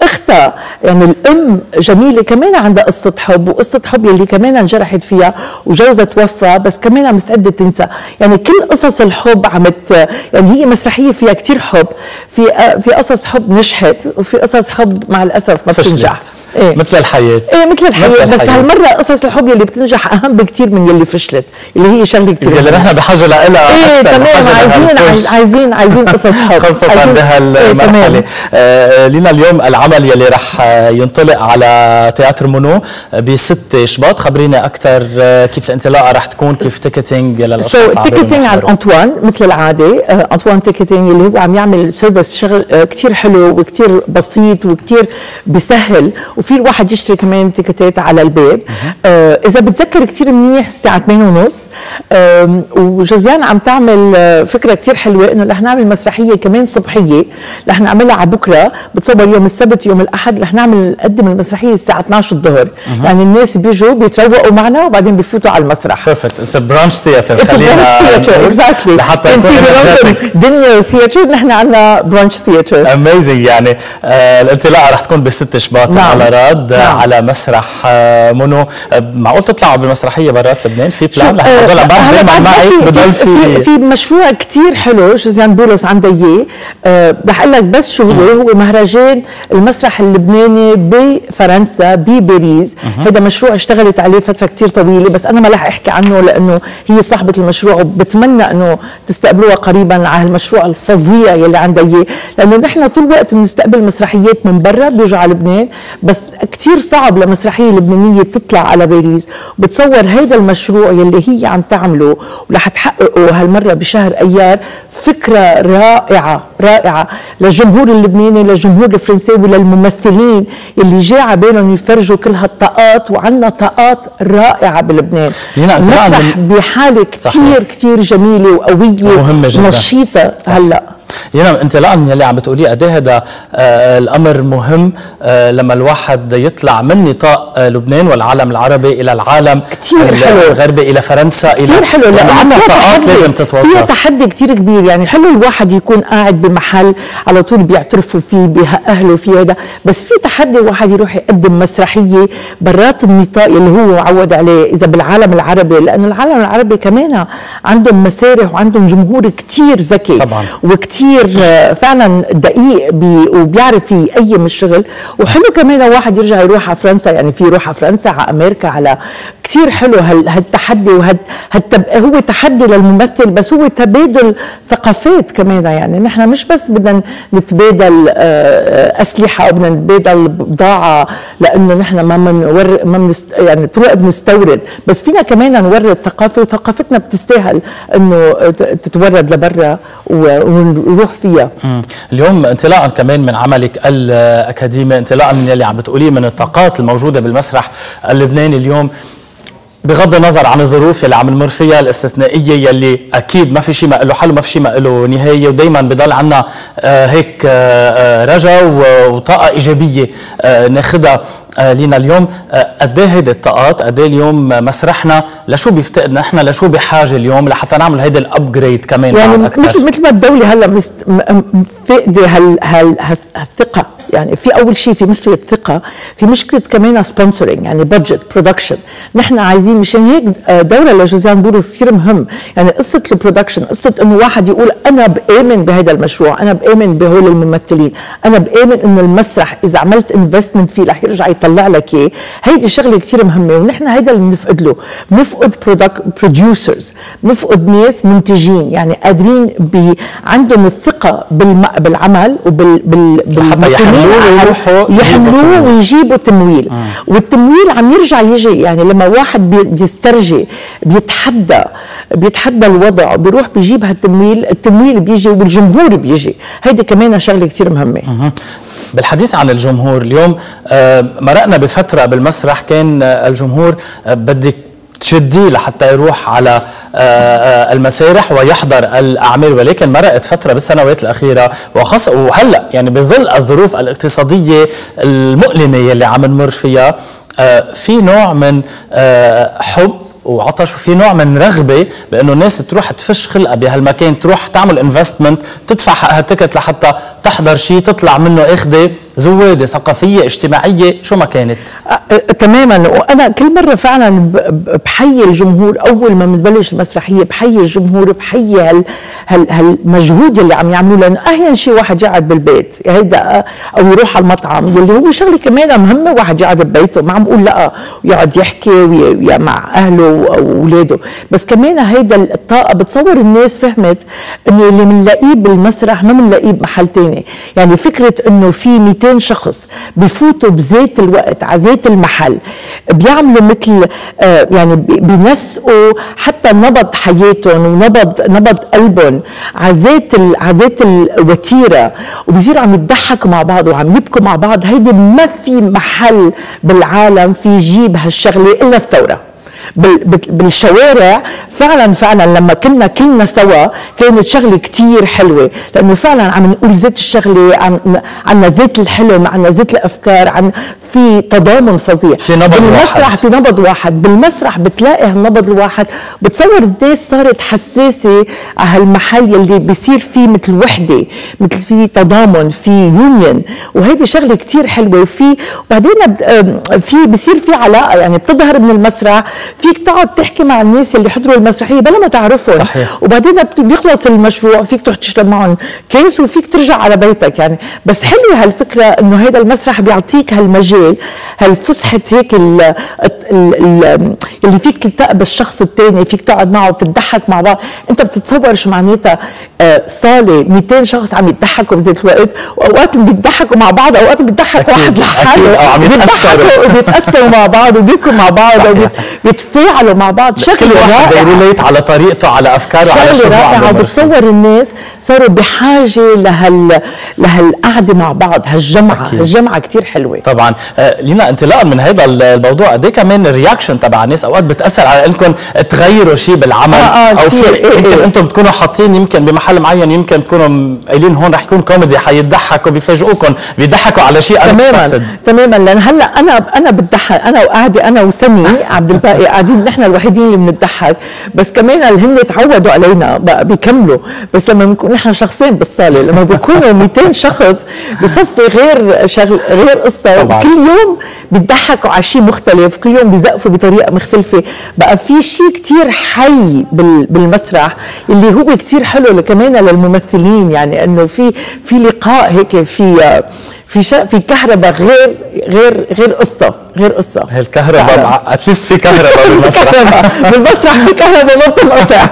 اختها يعني الام جميلة كمان عندها قصة حب، وقصة حب يلي كمان انجرحت فيها وجوزها توفى بس كمان مستعدة تنسى، يعني كل قصص الحب عمت، يعني هي مسرحية فيها كتير حب، في قصص حب نجحت وفي قصص حب مع الاسف ما بتنجح. إيه؟ مثل الحياة بس هالمرة قصص الحب يلي بتنجح أهم بكتير من يلي فشلت، اللي هي شغلة كتير يلي نحن بحاجة لها. إيه تمام، عايزين قصص حب خاصة بهالمرحلة. إيه لينا اليوم العمل يلي رح ينطلق على تياتر مونو ب 6 شباط، خبرينا أكثر كيف الانطلاقة رح تكون، كيف تيكتينج للأشخاص. تيكتينج عن انطوان مثل العادة، انطوان تيكتينج اللي هو عم يعمل سيرفيس شغل كتير حلو وكتير بسيط وكتير بسهل، وفي الواحد يشتري كمان تيكتات على الباب. اذا بتذكر كثير منيح الساعه 8:30، وجوزيان عم تعمل فكره كثير حلوه انه رح نعمل مسرحيه كمان صبحيه، رح نعملها على بكره، بتصور يوم السبت يوم الاحد رح نقدم المسرحيه الساعه 12 الظهر، يعني الناس بيجوا بيتروقوا معنا وبعدين بيفوتوا على المسرح. بيرفكت، اتس برانش ثياتر، خلينا اكزاكتلي لحتى يكون دنيا ثياتر، نحن عندنا برانش ثياتر. اميزنج، يعني الانطلاقه رح تكون ب 6 شباط على راد. نعم. على مسرح مونو. معقول تطلعوا بالمسرحيه برات لبنان؟ في بلان رح تضل عم بعمل معك، بضل في مشروع كثير حلو جوزيان بولس عندها اياه، رح اقول لك بس شو هو مهرجان المسرح اللبناني بفرنسا بباريس. هذا مشروع اشتغلت عليه فتره كثير طويله، بس انا ما رح احكي عنه لانه هي صاحبه المشروع، وبتمنى انه تستقبلوها قريبا على هالمشروع الفظيع يلي عندها اياه، لانه نحن طول الوقت بنستقبل مسرحيات من برا بيجوا على لبنان، بس كثير صعب لمسرحيه لبنانيه تطلع على باريس، وبتصور هيدا المشروع يلي هي عم تعمله ورح تحققه هالمره بشهر ايار فكره رائعه رائعه للجمهور اللبناني، للجمهور الفرنساوي، للممثلين يلي جاي على بالهم يفرجوا كل هالطاقات، وعندنا طاقات رائعه بلبنان. المسرح بحاله كثير كثير جميله وقويه ونشيطه. هلا لينا، انطلاقا من يلي عم بتقوليه قد ايه هذا الامر مهم لما الواحد يطلع من نطاق لبنان والعالم العربي الى العالم الغربي، الى فرنسا، الى كثير حلو، لانه طاقات لازم تتوظف، فيها تحدي كثير كبير. يعني حلو الواحد يكون قاعد بمحل على طول بيعترفوا فيه باهله في هذا، بس في تحدي واحد يروح يقدم مسرحيه برات النطاق اللي هو عود عليه، اذا بالعالم العربي، لانه العالم العربي كمان عندهم مسارح وعندهم جمهور كثير ذكي طبعا كتير فعلا دقيق وبيعرف يقيم الشغل. وحلو كمان واحد يرجع يروح على فرنسا، يعني في يروح على فرنسا، على امريكا، على كتير حلو هالتحدي، هو تحدي للممثل بس هو تبادل ثقافات كمان، يعني نحن مش بس بدنا نتبادل اسلحه او بدنا نتبادل بضاعه، لانه نحن يعني طول الوقت بنستورد، بس فينا كمان نورد ثقافه، وثقافتنا بتستاهل انه تتورد لبرا ونروح فيها. اليوم انطلاقا كمان من عملك الاكاديمي، انطلاقا من اللي عم بتقوليه من الطاقات الموجوده بالمسرح اللبناني اليوم، بغض النظر عن الظروف يلي عم نمر فيها الاستثنائيه يلي اكيد ما في شيء ما له حل وما في شيء ما له نهايه، ودائما بضل عندنا هيك رجاء وطاقه ايجابيه ناخذها. لينا اليوم قد ايه هيدي الطاقات، قد ايه اليوم مسرحنا لشو بيفتقدنا احنا، لشو بحاجه اليوم لحتى نعمل هيدي الابجريد كمان، يعني مثل ما الدوله هلا فقدة هالثقه يعني في اول شيء في مشكله ثقه، في مشكله كمان سبونسرنج يعني بادجت برودكشن. نحن عايزين مشان هيك دوره لجوزيان بولوس كثير مهم، يعني قصه البرودكشن، قصه انه واحد يقول انا بامن بهذا المشروع، انا بامن بهول الممثلين، انا بامن انه المسرح اذا عملت انفستمنت فيه رح يرجع يطلع لك اياه. هيدي شغله كثير مهمه ونحن هيدا اللي بنفقد له، بنفقد بروديوسرز، بنفقد ناس منتجين يعني قادرين عندهم الثقه بالعمل يحملوه ويجيبوا تمويل. والتمويل عم يرجع يجي، يعني لما واحد بيسترجي بيتحدى الوضع وبيروح بيجيب هالتمويل، التمويل بيجي والجمهور بيجي. هيدي كمان شغله كثير مهمه. بالحديث عن الجمهور اليوم، مرقنا بفتره بالمسرح كان الجمهور بدك تشديه لحتى يروح على المسارح ويحضر الاعمال، ولكن مرقت فتره بالسنوات الاخيره وخاصه وهلا يعني بظل الظروف الاقتصاديه المؤلمه يلي عم نمر فيها، في نوع من حب وعطش وفي نوع من رغبه بانه الناس تروح تفش خلقها بهالمكان، تروح تعمل انفستمنت، تدفع حقها تيكت لحتى تحضر شيء تطلع منه اخذه زواده ثقافيه اجتماعيه شو ما كانت. تماما. وانا كل مره فعلا بحيي الجمهور اول ما بنبلش المسرحيه، بحيي الجمهور، بحيي هالمجهود اللي عم يعملوه، لانه اهين شيء واحد يقعد بالبيت هيدا او يروح على المطعم اللي هو شغله كمان مهمه، واحد يقعد ببيته، ما عم بقول لا ويقعد يحكي مع اهله واولاده، بس كمان هيدا الطاقه بتصور الناس فهمت انه اللي بنلاقيه بالمسرح ما بنلاقيه بمحل ثاني. يعني فكره انه في 200 شخص بفوتوا بذات الوقت على ذات المحل، بيعملوا مثل يعني بينسقوا حتى نبض حياتهم ونبض قلبهم على ذات الوتيره، وبيصيروا عم يضحكوا مع بعض وعم يبكوا مع بعض. هيدي ما في محل بالعالم في يجيب هالشغله الا الثوره. بالشوارع فعلا فعلا لما كلنا سوا كانت شغله كثير حلوه، لانه فعلا عم نقول زيت الشغله، عنا زيت الحلم، عنا زيت الافكار، عن في تضامن فظيع في نبض بالمسرح واحد. في نبض واحد بالمسرح بتلاقي هالنبض الواحد. بتصور الناس صارت حساسه على هالمحل يلي بيصير فيه مثل وحده، مثل في تضامن، في يونيون، وهيدي شغله كثير حلوه. وفي وبعدين في بصير في علاقه يعني بتظهر من المسرح، فيك تقعد تحكي مع الناس اللي حضروا المسرحيه بلا ما تعرفهم. صحيح. وبعدين بيخلص المشروع فيك تروح تشرب معهم كاس وفيك ترجع على بيتك يعني. بس حلوه هالفكره انه هذا المسرح بيعطيك هالمجال، هالفسحه هيك اللي فيك تلتقى بالشخص الثاني، فيك تقعد معه وتضحك مع بعض. انت بتتصور شو معناتها صاله 200 شخص عم يضحكوا بذات الوقت، واوقات بيضحكوا مع بعض، اوقات بيضحك واحد لحاله، او عم يتاثروا مع بعض وبيبكوا مع بعض يتفاعلوا مع بعض. شغله رائعه على طريقته، على افكاره، على شغله رائعه. بتصور الناس صاروا بحاجه لهالقعده مع بعض، هالجمعه. أكيد. هالجمعه كثير حلوه. طبعا لينا، انطلاقا من هذا الموضوع، قد ايه كمان الرياكشن تبع الناس اوقات بتاثر على انكم تغيروا شيء بالعمل؟ او يمكن انتم بتكونوا حاطين يمكن بمحل معين، يمكن بتكونوا قايلين هون رح يكون كوميدي، حيضحكوا، بيفاجئوكم، بيضحكوا على شيء unexpected. تماما. لان هلا انا بتضحك، انا وقاعده، انا وسامي عبد الباقي قاعدين نحن الوحيدين اللي بنضحك، بس كمان اللي هن تعودوا علينا بقى بيكملوا. بس لما بنكون نحن شخصين بالصاله، لما بيكونوا 200 شخص بصفي غير شغل، غير قصه. كل يوم بيضحكوا على شيء مختلف، كل يوم بيزقفوا بطريقه مختلفه. بقى في شيء كثير حي بالمسرح اللي هو كثير حلو كمان للممثلين، يعني انه في لقاء هيك، في كهرباء غير قصه، غير قصه. هالكهرباء اتليست في كهرباء بالمسرح. بالمسرح في كهرباء ما بتنقطع.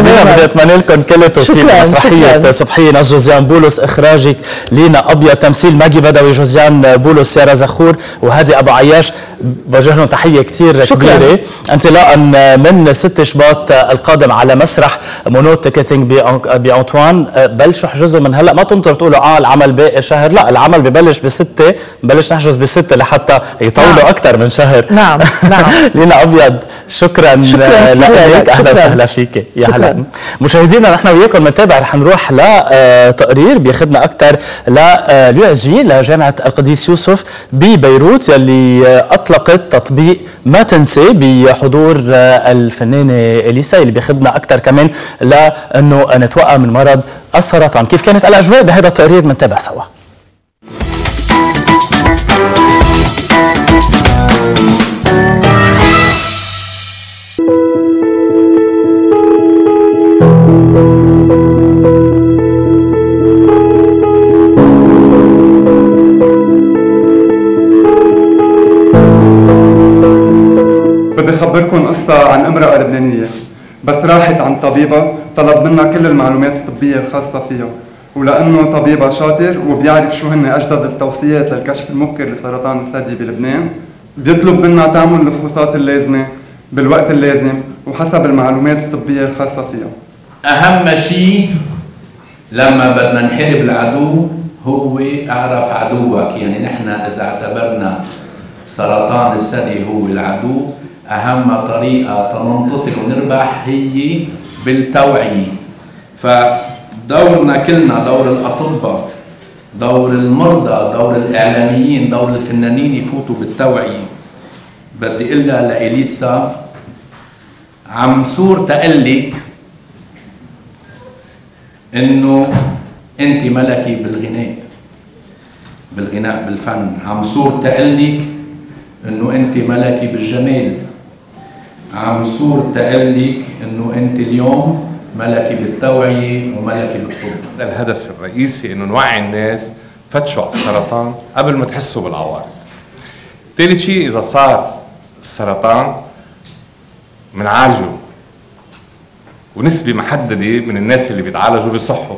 بدي اتمنى لكم كل توفيق بمسرحيه صبحيه ناس جوزيان بولس، اخراجك لينا ابيض، تمثيل ماجي بدوي، جوزيان بولس، يارا زخور، وهادي ابو عياش. بوجه لهم تحيه كثير كبيره. انطلاقا من 6 شباط القادم على مسرح مونو تيكتينج بانطوان، بلشوا احجزوا من هلا، ما تنطر تقولوا العمل باقي شهر، لا، العمل ببلش بستة، ببلش نحجز بستة لحتى يطولوا أكثر من شهر. نعم. لينا أبيض، شكرا لك، أهلا وسهلا فيك. يا هلا مشاهدينا، نحن وياكم بنتابع. رح نروح لتقرير بياخذنا أكثر لليعزي لجامعة القديس يوسف ببيروت، يلي أطلقت تطبيق ما تنسي بحضور الفنانة إليسا، اللي بياخذنا أكثر كمان لأنه نتوقع من مرض السرطان. كيف كانت الأجواء بهذا التقرير؟ بنتابع سوا. خبركم قصة عن امرأة لبنانية بس راحت عند طبيبة طلب منها كل المعلومات الطبية الخاصة فيها، ولأنه طبيبة شاطر وبيعرف شو هن أجدد التوصيات للكشف المبكر لسرطان الثدي بلبنان، بيطلب منها تعمل الفحوصات اللازمة بالوقت اللازم وحسب المعلومات الطبية الخاصة فيها. أهم شيء لما بدنا نحارب العدو هو أعرف عدوك، يعني نحن إذا اعتبرنا سرطان الثدي هو العدو، أهم طريقة تنتصر ونربح هي بالتوعية. فدورنا كلنا، دور الأطباء، دور المرضى، دور الإعلاميين، دور الفنانين يفوتوا بالتوعية. بدي قلها لإليسا، عم صور تقلك إنه أنت ملكي بالغناء بالفن، عم صور تقلك إنه أنت ملكي بالجمال، عم صور تقلك إنه أنت اليوم ملكي بالتوعية وملكي بالطب. الهدف الرئيسي إنه نوعي الناس فتشوا على السرطان قبل ما تحسوا بالعوارض. ثالث شيء، إذا صار السرطان منعالجه ونسبة محددة من الناس اللي بيتعالجوا بيصحوا.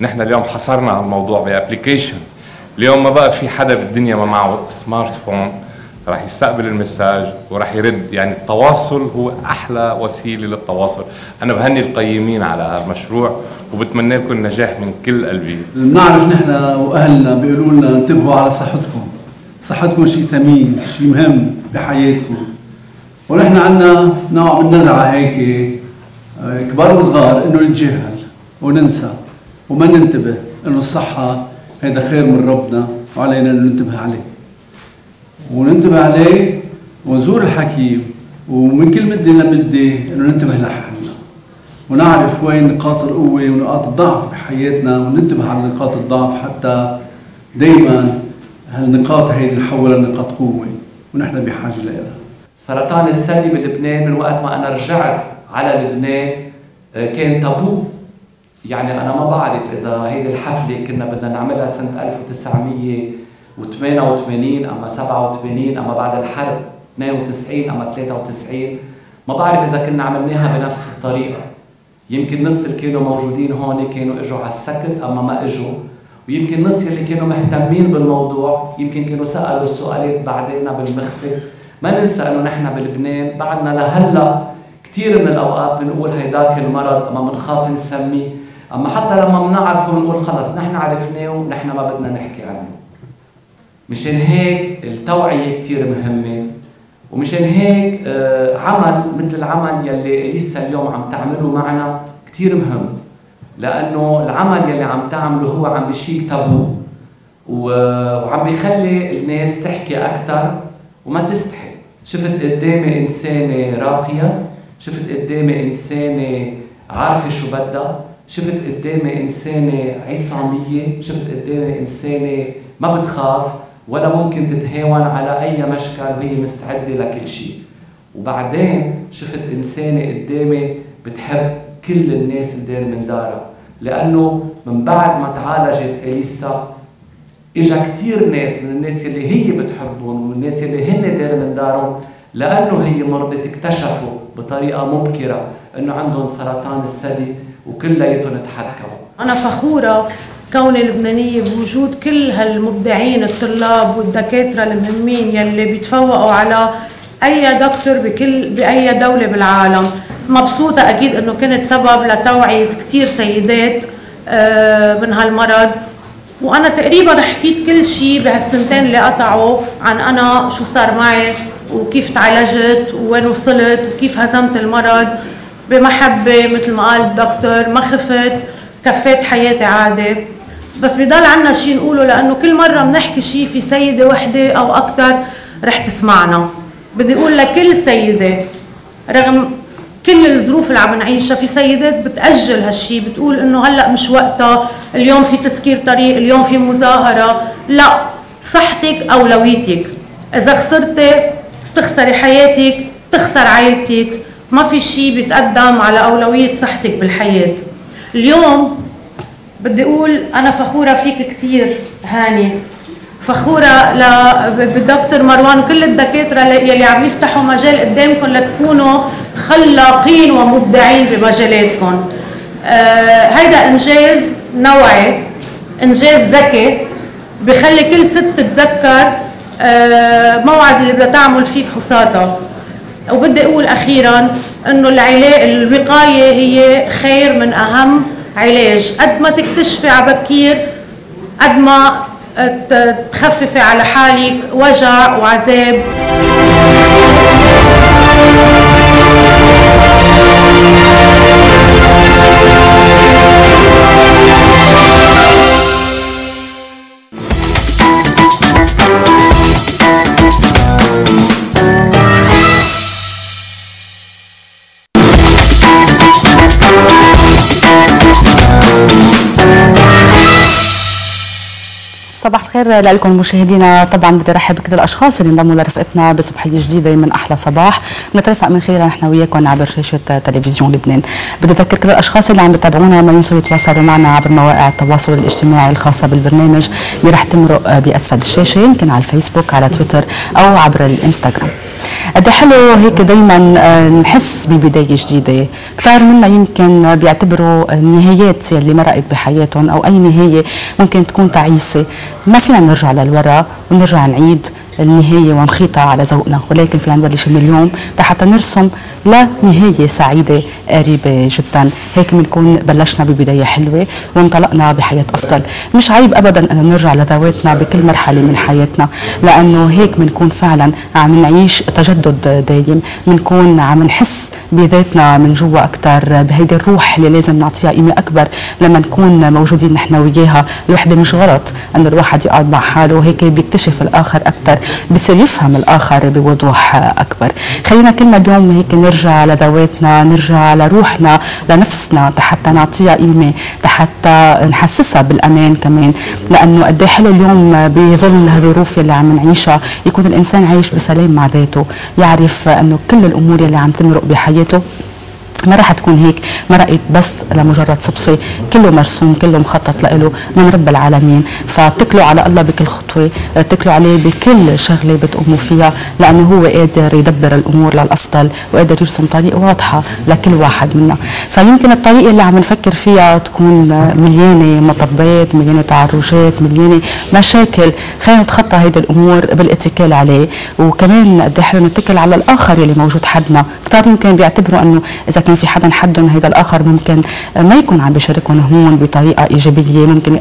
نحن اليوم حصرنا على الموضوع بأبليكيشن، اليوم ما بقى في حدا بالدنيا ما معه سمارت فون راح يستقبل المساج وراح يرد، يعني التواصل هو أحلى وسيلة للتواصل. أنا بهني القيمين على المشروع وبتمنى لكم النجاح من كل قلبي. بنعرف نحن وأهلنا بيقولوا لنا انتبهوا على صحتكم، صحتكم شيء ثمين، شيء مهم بحياتكم، ونحن عندنا نوع من نزعة هيك كبار وصغار إنه نتجاهل وننسى وما ننتبه إنه الصحة هيدا خير من ربنا وعلينا إنه ننتبه عليه. وننتبه عليه ونزور الحكيم، ومن كل مده لمده انه ننتبه لحالنا ونعرف وين نقاط القوه ونقاط الضعف بحياتنا، وننتبه على نقاط الضعف حتى دائما هالنقاط هي نحولها لنقاط قوه ونحن بحاجه لها. سرطان الثدي بلبنان من وقت ما انا رجعت على لبنان كان تابو، يعني انا ما بعرف اذا هيدي الحفله كنا بدنا نعملها سنه 1988 اما 87 اما بعد الحرب 92 اما 93، ما بعرف اذا كنا عملناها بنفس الطريقه. يمكن نص اللي كانوا موجودين هون كانوا اجوا على السكت اما ما اجوا، ويمكن نص اللي كانوا مهتمين بالموضوع يمكن كانوا سالوا السؤالات بعدين بالمخفي. ما ننسى انه نحن بلبنان بعدنا لهلا كثير من الاوقات بنقول هيداك المرض اما بنخاف نسميه، اما حتى لما بنعرفه بنقول خلص نحن عرفناه ونحن ما بدنا نحكي عنه. مشان هيك التوعية كتير مهمة، ومشان هيك عمل مثل العمل يلي إليسا اليوم عم تعمله معنا كتير مهم، لأنه العمل يلي عم تعمله هو عم بيشيل تابو وعم بيخلي الناس تحكي أكتر وما تستحي. شفت قدامي إنسانة راقية، شفت قدامي إنسانة عارفة شو بدها، شفت قدامي إنسانة عصامية، شفت قدامي إنسانة ما بتخاف ولا ممكن تتهاون على أي مشكل وهي مستعدة لكل شيء، وبعدين شفت إنسانة قدامي بتحب كل الناس اللي داير من دارها، لأنه من بعد ما تعالجت إليسا إجا كثير ناس من الناس اللي هي بتحبهم والناس اللي هن داير من دارهم، لأنه هي مرضت اكتشفوا بطريقة مبكرة إنه عندهم سرطان الثدي وكلياتهم تحكموا. أنا فخورة كوني لبنانية بوجود كل هالمبدعين الطلاب والدكاترة المهمين يلي بيتفوقوا على أي دكتور بأي دولة بالعالم. مبسوطة أكيد إنه كنت سبب لتوعية كتير سيدات من هالمرض، وأنا تقريبا حكيت كل شيء بهالسنتين اللي قطعوا عن أنا شو صار معي وكيف تعالجت ووين وصلت وكيف هزمت المرض بمحبة مثل ما قال الدكتور، ما خفت، كفيت حياتي عادي. بس بضل عنا شيء نقوله، لأنه كل مرة بنحكي شيء في سيدة وحدة أو أكثر رح تسمعنا. بدي أقول لكل سيدة رغم كل الظروف اللي عم نعيشها، في سيدات بتأجل هالشيء، بتقول إنه هلأ مش وقتها، اليوم في تسكير طريق، اليوم في مظاهرة. لا، صحتك أولويتك، إذا خسرتي بتخسري حياتك، بتخسر عائلتك، ما في شيء بيتقدم على أولوية صحتك بالحياة. اليوم بدي اقول انا فخوره فيك كثير هاني، فخوره بالدكتور مروان وكل الدكاتره يلي عم يفتحوا مجال قدامكم لتكونوا خلاقين ومبدعين بمجالاتكم. هيدا انجاز نوعي، انجاز ذكي، بخلي كل ست تتذكر موعد اللي بدها تعمل فيه فحوصاتها. وبدي اقول اخيرا انه الوقايه هي خير من اهم علاج، قد ما تكتشفي على بكير قد ما تخففي على حالك وجع وعذاب. صباح الخير لكم مشاهدينا. طبعا بدي ارحب بكل الاشخاص اللي انضموا لرفقتنا بصبحيه جديده من احلى صباح، بنترفق من خلالها نحن وياكم عبر شاشه تلفزيون لبنان. بدي اذكر كل الاشخاص اللي عم بتابعونا ما ينسوا يتواصلوا معنا عبر مواقع التواصل الاجتماعي الخاصه بالبرنامج اللي رح تمرق باسفل الشاشه، يمكن على الفيسبوك، على تويتر، او عبر الانستغرام. قد حلو هيك دائما نحس ببدايه جديده، كثير منا يمكن بيعتبروا النهايات اللي مرقت بحياتهم او اي نهايه ممكن تكون تعيسه، ما فينا نرجع للوراء ونرجع نعيد النهايه ونخيطها على ذوقنا، ولكن فينا نبلش من اليوم لحتى نرسم لنهايه سعيده قريبه جدا، هيك بنكون بلشنا ببدايه حلوه وانطلقنا بحياه افضل. مش عيب ابدا ان نرجع لذواتنا بكل مرحله من حياتنا، لانه هيك بنكون فعلا عم نعيش تجدد دايم، بنكون عم نحس بذاتنا من جوا اكثر، بهيدي الروح اللي لازم نعطيها قيمه اكبر لما نكون موجودين نحن وياها، الوحده مش غلط ان الواحد يقعد مع حاله، هيك بيكتشف الاخر اكثر، بصير يفهم الاخر بوضوح اكبر. خلينا كلنا اليوم هيك نرجع لذواتنا، نرجع لروحنا، لنفسنا، حتى نعطيها قيمه، حتى نحسسها بالامان كمان، لانه قد ايه حلو اليوم بظل الظروف اللي عم نعيشها يكون الانسان عايش بسلام مع ذاته، يعرف انه كل الامور اللي عم تمرق بحياته ما راح تكون هيك مرقت بس لمجرد صدفه، كله مرسوم، كله مخطط له من رب العالمين، فاتكلوا على الله بكل خطوه، اتكلوا عليه بكل شغله بتقوموا فيها، لانه هو قادر يدبر الامور للافضل وقادر يرسم طريق واضحه لكل واحد منا. فيمكن الطريق اللي عم نفكر فيها تكون مليانه مطبات، مليانه تعرجات، مليانه مشاكل، خلينا نتخطى هيدي الامور بالاتكال عليه، وكمان قد ايه حلو نتكل على الاخر اللي موجود حدنا، كثير يمكن بيعتبروا انه اذا كان في حدا حدهم هيدا الاخر ممكن ما يكون عم بيشاركهم هون بطريقه ايجابيه، ممكن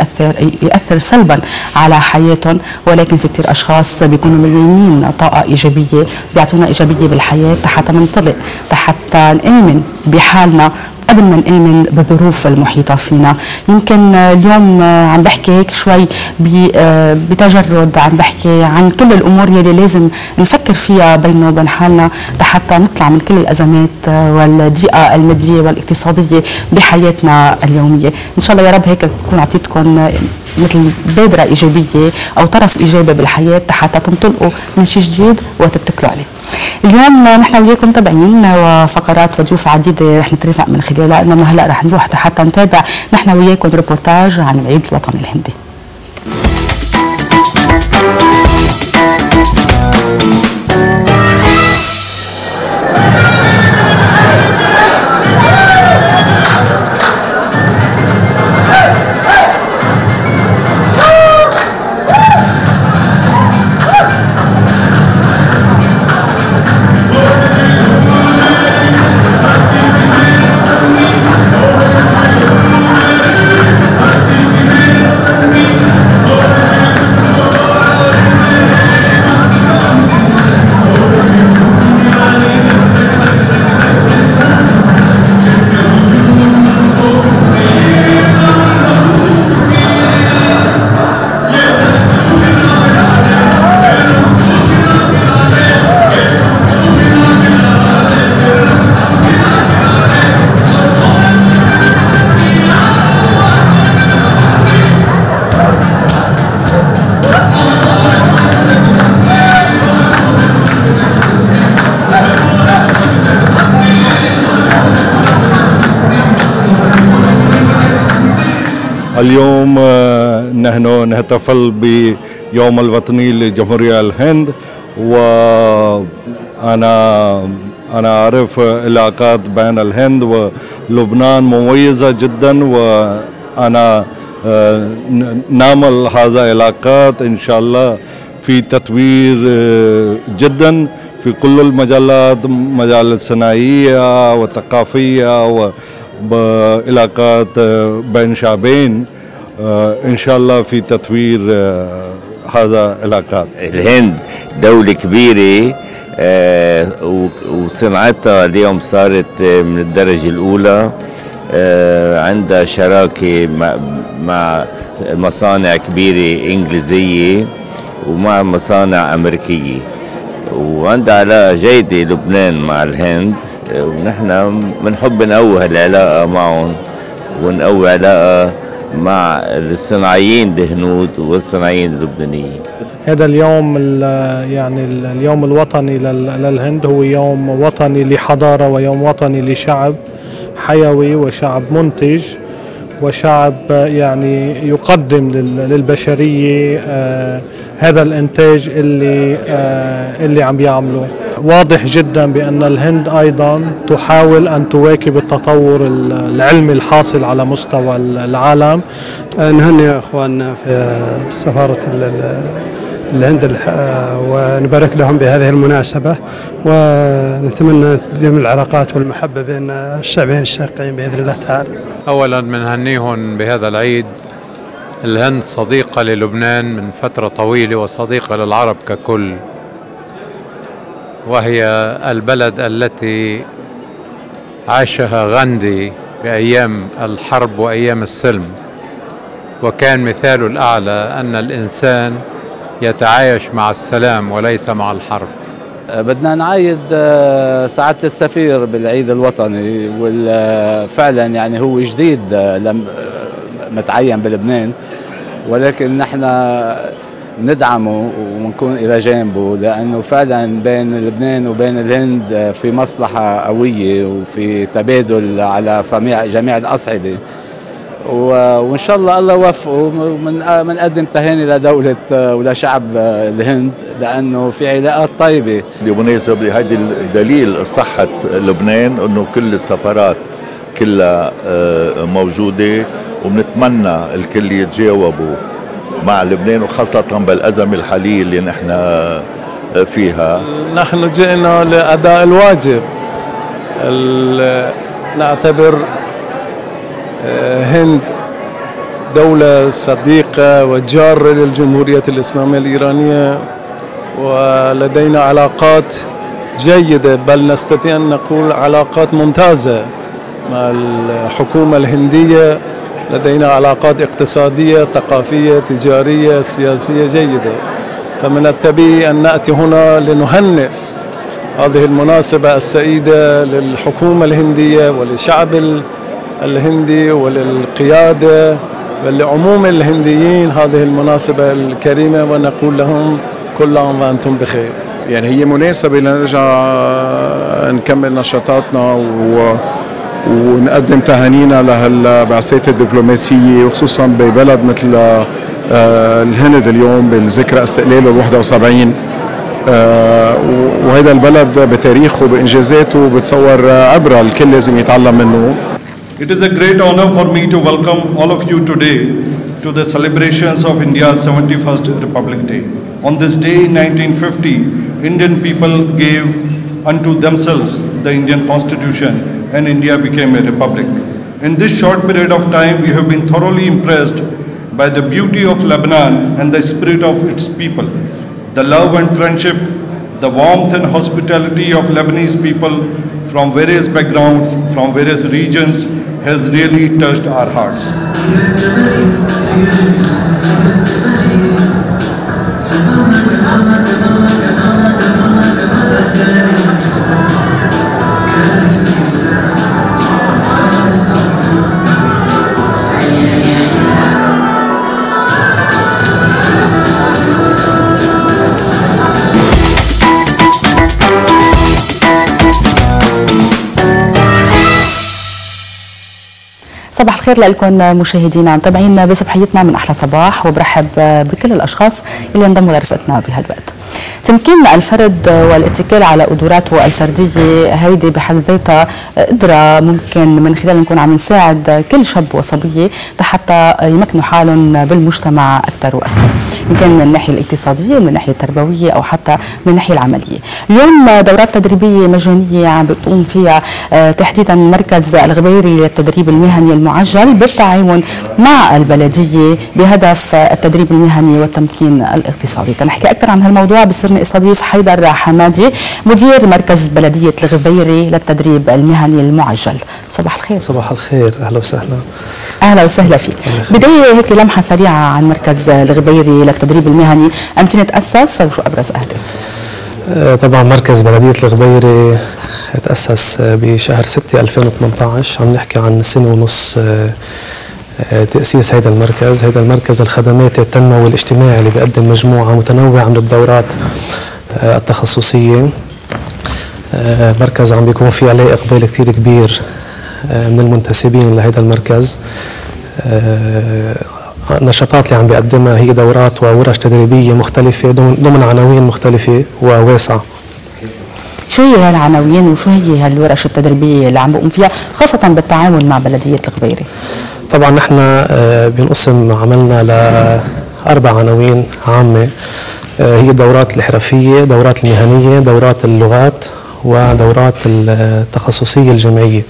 ياثر سلبا على حياتهم، ولكن في كثير اشخاص بيكونوا مليانين طاقه ايجابيه، بيعطونا ايجابيه بالحياه حتى ننطلق، حتى نامن بحالنا قبل ما نآمن بالظروف المحيطة فينا. يمكن اليوم عم بحكي هيك شوي بتجرد، عم بحكي عن كل الأمور يلي لازم نفكر فيها بيننا وبين حالنا حتى نطلع من كل الأزمات والضيقة المادية والاقتصادية بحياتنا اليومية. إن شاء الله يا رب هيك بكون عطيتكم مثل بادرة إيجابية أو طرف إيجابي بالحياة حتى تنطلقوا من شيء جديد وتتكلوا عليه. اليوم نحن وياكم تابعين وفقرات وضيوف عديده رح نترافق من خلالها، انما هلا رح نروح حتى نتابع نحن وياكم ريبورتاج عن العيد الوطني الهندي. اليوم نحن نحتفل يوم الوطني لجمهورية الهند. وأنا أعرف العلاقات بين الهند ولبنان مميزة جدا، وأنا نعمل هذا العلاقات إن شاء الله في تطوير جدا في كل المجالات، مجال الصناعية والثقافية وعلاقات بين شعبين إن شاء الله في تطوير هذا العلاقات. الهند دولة كبيرة وصناعتها اليوم صارت من الدرجة الأولى، عندها شراكة مع مصانع كبيرة إنجليزية ومع مصانع أمريكية، وعندها علاقة جيدة لبنان مع الهند، ونحن بنحب نقوي هالعلاقة معهم ونقوي علاقة مع الصناعيين الهنود والصناعيين اللبنانيين. هذا اليوم يعني اليوم الوطني للهند هو يوم وطني لحضارة ويوم وطني لشعب حيوي وشعب منتج وشعب يعني يقدم للبشرية هذا الانتاج اللي عم يعمله. واضح جدا بأن الهند أيضا تحاول أن تواكب التطور العلمي الحاصل على مستوى العالم. نهنئ إخواننا في سفارة الهند ونبارك لهم بهذه المناسبة، ونتمنى أن تدوم العلاقات والمحبة بين الشعبين الشقيقين بإذن الله تعالى. أولا منهنيهم بهذا العيد. الهند صديقة للبنان من فترة طويلة وصديقة للعرب ككل، وهي البلد التي عاشها غاندي بأيام الحرب وأيام السلم، وكان مثاله الأعلى أن الإنسان يتعايش مع السلام وليس مع الحرب. بدنا نعايد سعادة السفير بالعيد الوطني، وفعلا يعني هو جديد لم متعين بلبنان، ولكن نحن ندعمه ونكون إلى جانبه، لأنه فعلا بين لبنان وبين الهند في مصلحة قوية وفي تبادل على جميع الأصعدة، وإن شاء الله الله يوفقه. منقدم تهاني لدولة ولشعب الهند لأنه في علاقات طيبة. بمناسبة هذا الدليل صحة لبنان أنه كل السفارات كلها موجودة، وبنتمنى الكل يتجاوبوا مع لبنان وخاصة بالأزمة الحالية اللي نحن فيها. نحن جئنا لأداء الواجب. نعتبر هند دولة صديقة وجارة للجمهورية الإسلامية الإيرانية، ولدينا علاقات جيدة، بل نستطيع أن نقول علاقات ممتازة مع الحكومة الهندية. لدينا علاقات اقتصادية ثقافية تجارية سياسية جيدة، فمن الطبيعي أن نأتي هنا لنهنئ هذه المناسبة السعيدة للحكومة الهندية وللشعب الهندي وللقيادة ولعموم الهنديين هذه المناسبة الكريمة، ونقول لهم كل عام وأنتم بخير. يعني هي مناسبة لنرجع نكمل نشاطاتنا ونقدم تهانينا لهالبعثات الدبلوماسية، وخصوصا ببلد مثل الهند اليوم بالذكرى استقلاله ال 71، وهذا البلد بتاريخه بإنجازاته بتصور عبرة الكل لازم يتعلم منه. It is a great honor for me to welcome all of you today to the celebrations of India's 71st Republic Day. On this day in 1950, Indian people gave unto themselves the Indian Constitution and India became a republic. In this short period of time, we have been thoroughly impressed by the beauty of Lebanon and the spirit of its people. The love and friendship, the warmth and hospitality of Lebanese people from various backgrounds, from various regions, has really touched our hearts. صباح الخير لكم مشاهدينا متابعينا بصبحيتنا من احلى صباح، وبرحب بكل الاشخاص اللي انضموا لرفقتنا بهالوقت. تمكين الفرد والاتكال على قدراته الفرديه هيدي بحد ذاتها قدره ممكن من خلال نكون عم نساعد كل شاب وصبيه لحتى يمكنوا حالهم بالمجتمع اكثر واكثر، ان كان من الناحيه الاقتصاديه، من الناحيه التربويه، او حتى من الناحيه العمليه. اليوم دورات تدريبيه مجانيه عم بتقوم فيها تحديدا مركز الغبيري للتدريب المهني المعجل بالتعاون مع البلديه بهدف التدريب المهني والتمكين الاقتصادي. تنحكي اكثر عن هالموضوع بصيرني استضيف حيدر حمادي مدير مركز بلديه الغبيري للتدريب المهني المعجل. صباح الخير. صباح الخير، اهلا وسهلا. اهلا وسهلا فيك. بدايه هيك لمحه سريعه عن مركز الغبيري للتدريب المهني، امتى تاسس وشو ابرز اهداف؟ طبعا مركز بلديه الغبيري تاسس بشهر 6 2018، عم نحكي عن سنه ونص تأسيس هذا المركز. هذا المركز الخدمات التنموي الاجتماعي اللي بيقدم مجموعة متنوعة من الدورات التخصصية. مركز عم بيكون فيه عليه إقبال كتير كبير من المنتسبين لهذا المركز. النشاطات اللي عم بيقدمها هي دورات وورش تدريبية مختلفة ضمن عناوين مختلفة وواسعة. شو هي هالعناوين وشو هي هالورش التدريبية اللي عم بقوم فيها خاصة بالتعاون مع بلدية الغبيري؟ طبعا نحن بنقسم عملنا لأربع عناوين عامة، هي الدورات الحرفية، دورات المهنية، دورات اللغات، ودورات التخصصية الجامعية.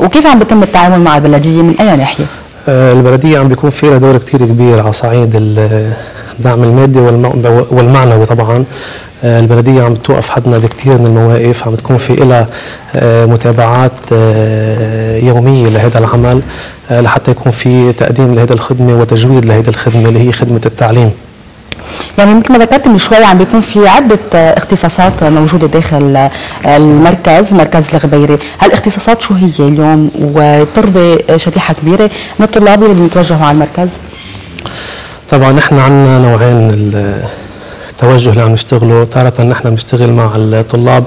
وكيف عم بيتم التعامل مع البلدية من أي ناحية؟ البلدية عم بيكون فيها دور كتير كبير على صعيد الدعم المادي والمعنوي. طبعا البلدية عم توقف حدنا بكثير من المواقف، عم تكون في إلها متابعات يومية لهذا العمل لحتى يكون في تقديم لهذه الخدمة وتجويد لهذه الخدمة اللي هي خدمة التعليم. يعني مثل ما ذكرت من شوي عم بيكون في عدة اختصاصات موجودة داخل المركز، مركز الغبيري. هالاختصاصات شو هي اليوم وبترضي شريحة كبيرة من الطلاب اللي بيتوجهوا على المركز؟ طبعا نحن عندنا نوعين التوجه اللي عم نشتغله، تارة نحن بنشتغل مع الطلاب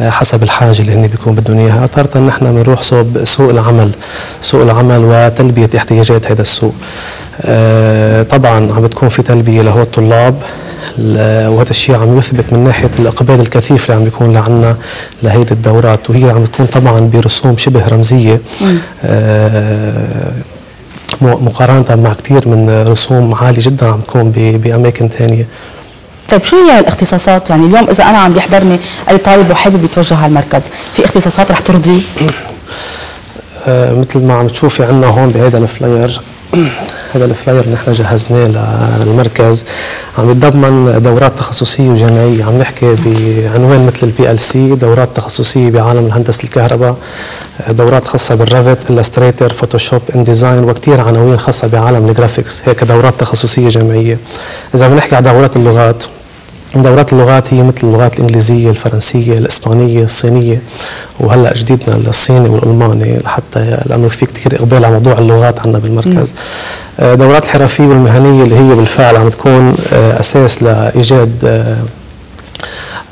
حسب الحاجة اللي هن بيكون بدهم اياها، تارة نحن بنروح صوب سوق العمل وتلبية احتياجات هذا السوق. طبعا عم بتكون في تلبية لهو الطلاب، وهذا الشيء عم يثبت من ناحية الإقبال الكثيف اللي عم بيكون لعنا لهيدي الدورات، وهي عم بتكون طبعا برسوم شبه رمزية مقارنة مع كثير من رسوم عالية جدا عم تكون بأماكن ثانية. طيب شو هي الاختصاصات؟ يعني اليوم إذا أنا عم بيحضرني أي طالب وحابب يتوجه على المركز، في اختصاصات رح ترضيه؟ مثل ما عم تشوفي عنا هون بهذا الفلاير، هذا الفلاير نحن جهزناه للمركز، عم يتضمن دورات تخصصية وجامعية. عم نحكي بعنوان مثل الPLC، دورات تخصصية بعالم هندسة الكهرباء، دورات خاصة بالرافت، إلستريتر، فوتوشوب، إنديزاين، وكثير عناوين خاصة بعالم الجرافيكس، هيك دورات تخصصية جامعية. إذا بنحكي على دورات اللغات، دورات اللغات هي مثل اللغات الإنجليزية، الفرنسية، الإسبانية، الصينية، وهلأ جديدنا الصيني والألماني لحتى لأنه في كثير إقبال على موضوع اللغات عندنا بالمركز. دورات الحرفية والمهنية اللي هي بالفعل عم تكون أساس لإيجاد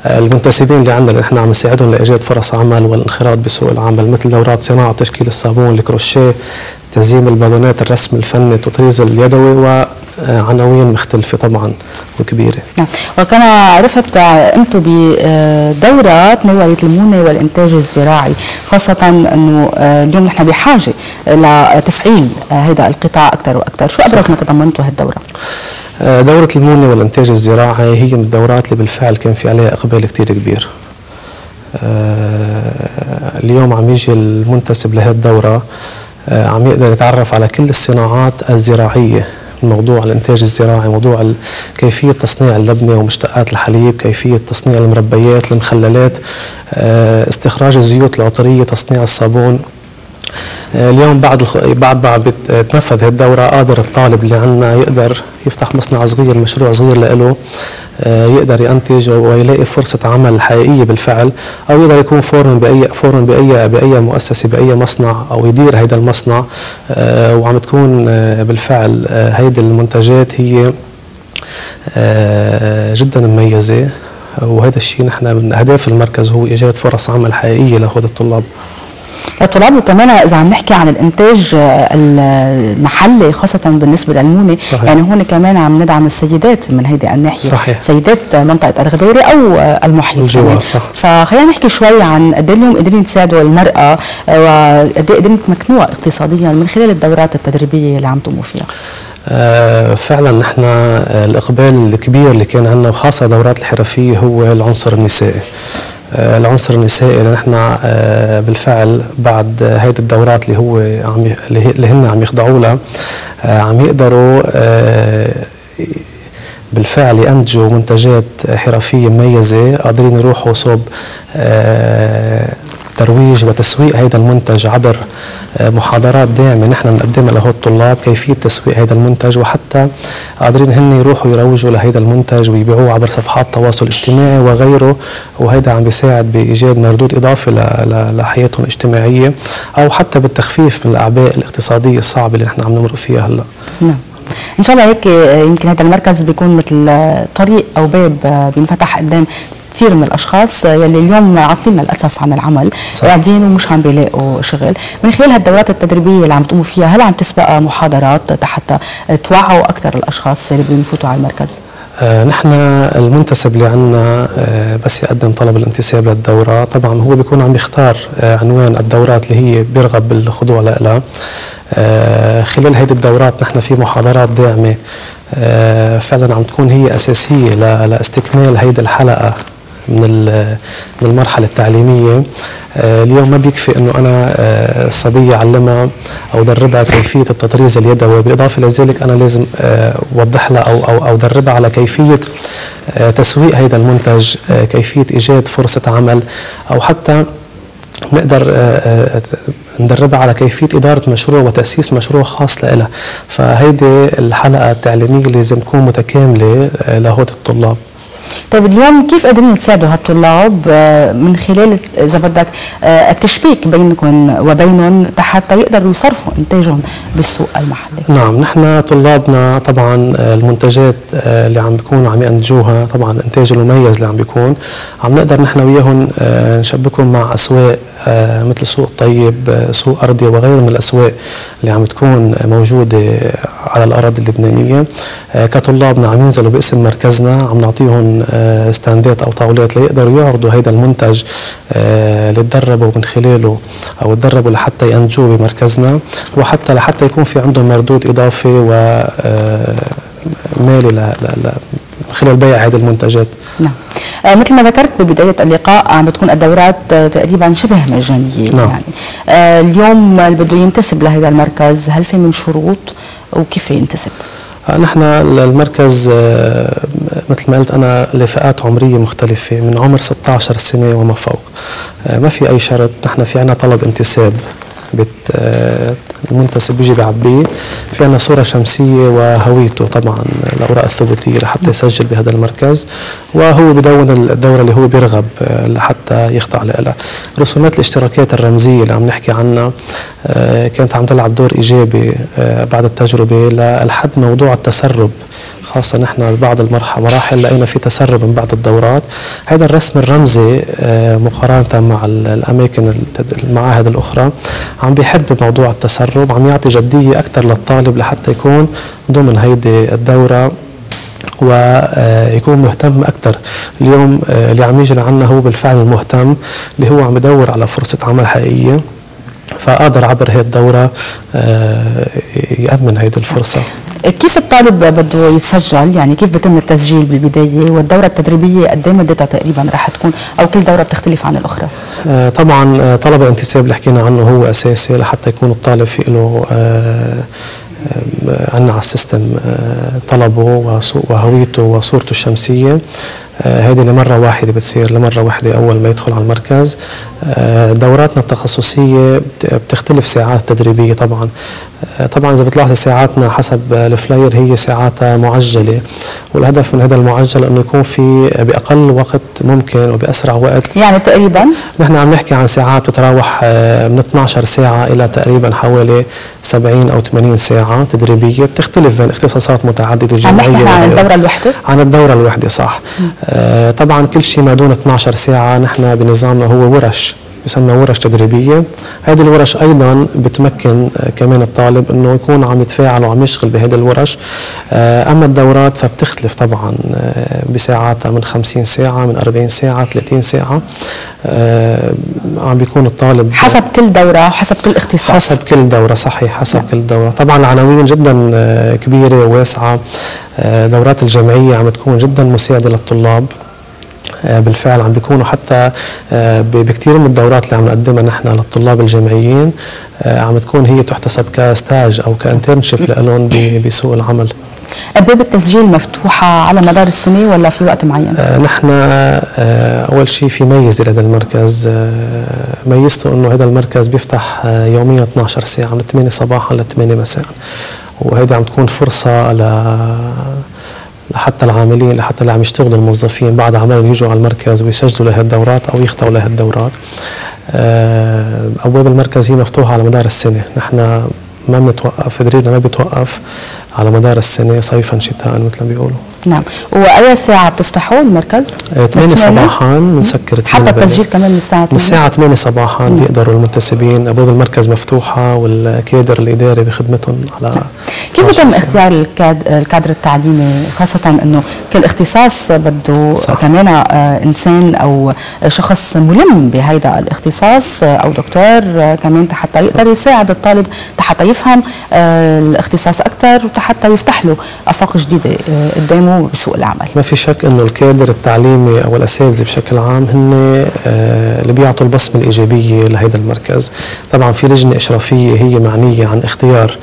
المنتسبين اللي عندنا اللي نحن عم نساعدهم لإيجاد فرص عمل والانخراط بسوق العمل، مثل دورات صناعة وتشكيل الصابون، الكروشيه، تزييم البالونات، الرسم الفني، التطريز اليدوي، و عناوين مختلفة طبعا وكبيرة. نعم، وكما عرفت قمتوا بدورة تناولت المونه والانتاج الزراعي، خاصة انه اليوم نحن بحاجة لتفعيل هذا القطاع اكثر واكثر، شو ابرز ما تضمنته هالدورة؟ دورة المونه والانتاج الزراعي هي من الدورات اللي بالفعل كان في عليها اقبال كثير كبير. اليوم عم يجي المنتسب لهالدورة عم يقدر يتعرف على كل الصناعات الزراعية، موضوع الانتاج الزراعي، موضوع كيفيه تصنيع اللبنه ومشتقات الحليب، كيفيه تصنيع المربيات، المخللات، استخراج الزيوت العطريه، تصنيع الصابون. اليوم بعد بتنفذ هالدوره قادر الطالب اللي عندنا يقدر يفتح مصنع صغير، مشروع صغير لإله، يقدر ينتج ويلاقي فرصه عمل حقيقيه بالفعل، او يقدر يكون فورن باي مؤسسه، باي مصنع، او يدير هيدا المصنع. وعم تكون بالفعل هيدي المنتجات هي جدا مميزه، وهذا الشيء نحن من اهداف المركز هو ايجاد فرص عمل حقيقيه لهود الطلاب. طلاب. وكمان اذا عم نحكي عن الانتاج المحلي خاصه بالنسبه للمونه، يعني هون كمان عم ندعم السيدات من هيدي الناحيه، سيدات منطقه الغبيره او المحيط. فخلينا نحكي شوي عن قد ايه اليوم قادرين تساعدوا المراه وقد ايه قادرين تمكنوها اقتصاديا من خلال الدورات التدريبيه اللي عم تقوموا فيها. فعلا نحن الاقبال الكبير اللي كان عندنا وخاصه دورات الحرفيه هو العنصر النسائي. العنصر النسائي اللي نحن بالفعل بعد هيدي الدورات اللي هو اللي هن عم يخضعوا لها عم يقدروا بالفعل ينتجوا منتجات حرفيه مميزه، قادرين يروحوا صوب ترويج وتسويق هذا المنتج عبر محاضرات دائمه نحن بنقدمها لهول الطلاب، كيفيه تسويق هذا المنتج، وحتى قادرين هن يروحوا يروجوا لهذا المنتج ويبيعوه عبر صفحات التواصل الاجتماعي وغيره، وهذا عم بيساعد بايجاد مردود اضافي لحياتهم الاجتماعيه او حتى بالتخفيف من الاعباء الاقتصاديه الصعبه اللي نحن عم نمرق فيها هلا. نعم. ان شاء الله هيك يمكن هذا المركز بيكون مثل طريق او باب بينفتح قدام كثير من الاشخاص يلي اليوم عاطلين للاسف عن العمل، قاعدين ومش عم بيلاقوا شغل. من خلال هالدورات التدريبيه اللي عم تقوموا فيها، هل عم تسبق محاضرات حتى توعوا اكثر الاشخاص اللي بينفوتوا على المركز؟ نحن المنتسب اللي عندنا بس يقدم طلب الانتساب للدوره، طبعا هو بيكون عم يختار عنوان الدورات اللي هي بيرغب بالخضوع لها. خلال هيدي الدورات نحن في محاضرات داعمه فعلا عم تكون هي اساسيه لاستكمال هيدي الحلقه من المرحله التعليميه. اليوم ما بيكفي انه انا الصبيه علمها او دربها كيفيه التطريز اليدوي، بالاضافه لذلك انا لازم اوضح لها او دربها على كيفيه تسويق هذا المنتج، كيفيه ايجاد فرصه عمل، او حتى نقدر ندربها على كيفيه اداره مشروع وتاسيس مشروع خاص لها. فهيدي الحلقه التعليميه لازم تكون متكامله لهود الطلاب. طيب اليوم كيف قادرين تساعدوا هالطلاب من خلال اذا بدك التشبيك بينكم وبينهم حتى يقدروا يصرفوا انتاجهم بالسوق المحلي؟ نعم، نحن طلابنا طبعا المنتجات اللي عم بيكونوا عم ينتجوها، طبعا الانتاج المميز اللي عم بيكون عم نقدر نحن وياهم نشبكهم مع اسواق مثل سوق الطيب، سوق ارضي وغيره من الاسواق اللي عم تكون موجوده على الاراضي اللبنانيه. كطلابنا عم ينزلوا باسم مركزنا، عم نعطيهم ستاندات او طاولات ليقدروا يعرضوا هذا المنتج اللي تدربوا من خلاله او تدربوا لحتى ينتجوه بمركزنا، وحتى لحتى يكون في عندهم مردود اضافي ومالي من خلال بيع هذه المنتجات. نعم. مثل ما ذكرت ببداية اللقاء عم بتكون الدورات تقريبا شبه مجانية. نعم. يعني اليوم اللي بده ينتسب لهذا المركز هل في من شروط وكيف ينتسب؟ نحن المركز مثل ما قلت أنا لفئات عمرية مختلفة من عمر 16 سنة وما فوق، ما في أي شرط. نحن في عنا طلب انتساب المنتسب بيجي بيعبيه، في عندنا صوره شمسيه وهويته طبعا الاوراق الثبوتيه لحتى يسجل بهذا المركز، وهو بدون الدوره اللي هو بيرغب لحتى يخضع لها. رسومات الاشتراكات الرمزيه اللي عم نحكي عنها كانت عم تلعب دور ايجابي بعد التجربه لحد موضوع التسرب، خاصه نحن بعض المراحل لقينا في تسرب من بعض الدورات. هذا الرسم الرمزي مقارنه مع الاماكن المعاهد الاخرى عم بيحد موضوع التسرب، عم يعطي جديه اكثر للطالب لحتى يكون ضمن هيدي الدوره ويكون مهتم اكثر. اليوم اللي عم يجي لعنا هو بالفعل المهتم اللي هو عم يدور على فرصه عمل حقيقيه، فقادر عبر هي الدوره يامن هيدي الفرصه. كيف الطالب بده يتسجل؟ يعني كيف بيتم التسجيل بالبدايه؟ والدوره التدريبيه قد ايه مدتها تقريبا رح تكون او كل دوره بتختلف عن الاخرى؟ طبعا طلب الانتساب اللي حكينا عنه هو اساسي لحتى يكون الطالب في له عندنا على السيستم طلبه وهويته وصورته الشمسيه. هذه لمره واحده بتصير لمره واحده اول ما يدخل على المركز. دوراتنا التخصصيه بتختلف ساعات تدريبيه طبعا. طبعا اذا بتلاحظ ساعاتنا حسب الفلاير هي ساعاتها معجله، والهدف من هذا المعجل انه يكون في باقل وقت ممكن وباسرع وقت. يعني تقريبا نحن عم نحكي عن ساعات بتتراوح من 12 ساعه الى تقريبا حوالي 70 او 80 ساعه تدريبيه، بتختلف بين اختصاصات متعدده جدا. عم نحكي عن الدوره الوحده؟ عن الدوره الوحده صح. طبعا كل شيء ما دون 12 ساعه نحن بنظامنا هو ورش بسمى ورش تدريبيه. هذه الورش ايضا بتمكن كمان الطالب انه يكون عم يتفاعل وعم يشتغل بهذه الورش. اما الدورات فبتختلف طبعا بساعاتها، من 50 ساعه، من 40 ساعه، 30 ساعه. عم بيكون الطالب حسب كل دوره وحسب كل اختصاص. حسب كل دوره، صحيح، حسب كل دوره. طبعا عناوين جدا كبيره وواسعه. دورات الجمعيه عم تكون جدا مساعده للطلاب، بالفعل عم بيكونوا حتى بكثير من الدورات اللي عم نقدمها نحن للطلاب الجامعيين عم تكون هي تحتسب كستاج او كانترنشيب لهم بسوق العمل. أبواب التسجيل مفتوحة على مدار السنة ولا في وقت معين؟ نحن أول شيء في ميزة لهذا المركز، ميزته أنه هذا المركز بيفتح يوميا 12 ساعة من 8 صباحا ل 8 مساء، وهيدا عم تكون فرصة لحتى العاملين، لحتى اللي عم يشتغلوا الموظفين بعد عملهم يجوا على المركز ويسجلوا لهالدورات أو يخضعوا لهالدورات. أبواب المركز هي مفتوحة على مدار السنة، نحن ما بنتوقف، تدريبنا ما بيتوقف على مدار السنة صيفا شتاء مثل ما بيقولوا. نعم، وأي ساعة بتفتحوا المركز؟ 8 صباحا بنسكر. حتى التسجيل كمان من الساعة 8؟ من الساعة 8 صباحا بيقدروا المنتسبين، أبواب المركز مفتوحة والكادر الإداري بخدمتهم على. نعم. كيف تم اختيار الكادر التعليمي، خاصة أنه كل اختصاص بده كمان إنسان أو شخص ملم بهذا الاختصاص أو دكتور كمان حتى يقدر يساعد الطالب حتى يفهم الاختصاص أكثر وحتى يفتح له آفاق جديدة قدامه بسوق العمل؟ ما في شك أنه الكادر التعليمي أو الأساتذة بشكل عام هن اللي بيعطوا البصمة الإيجابية لهذا المركز. طبعا في لجنة إشرافية هي معنية عن اختيار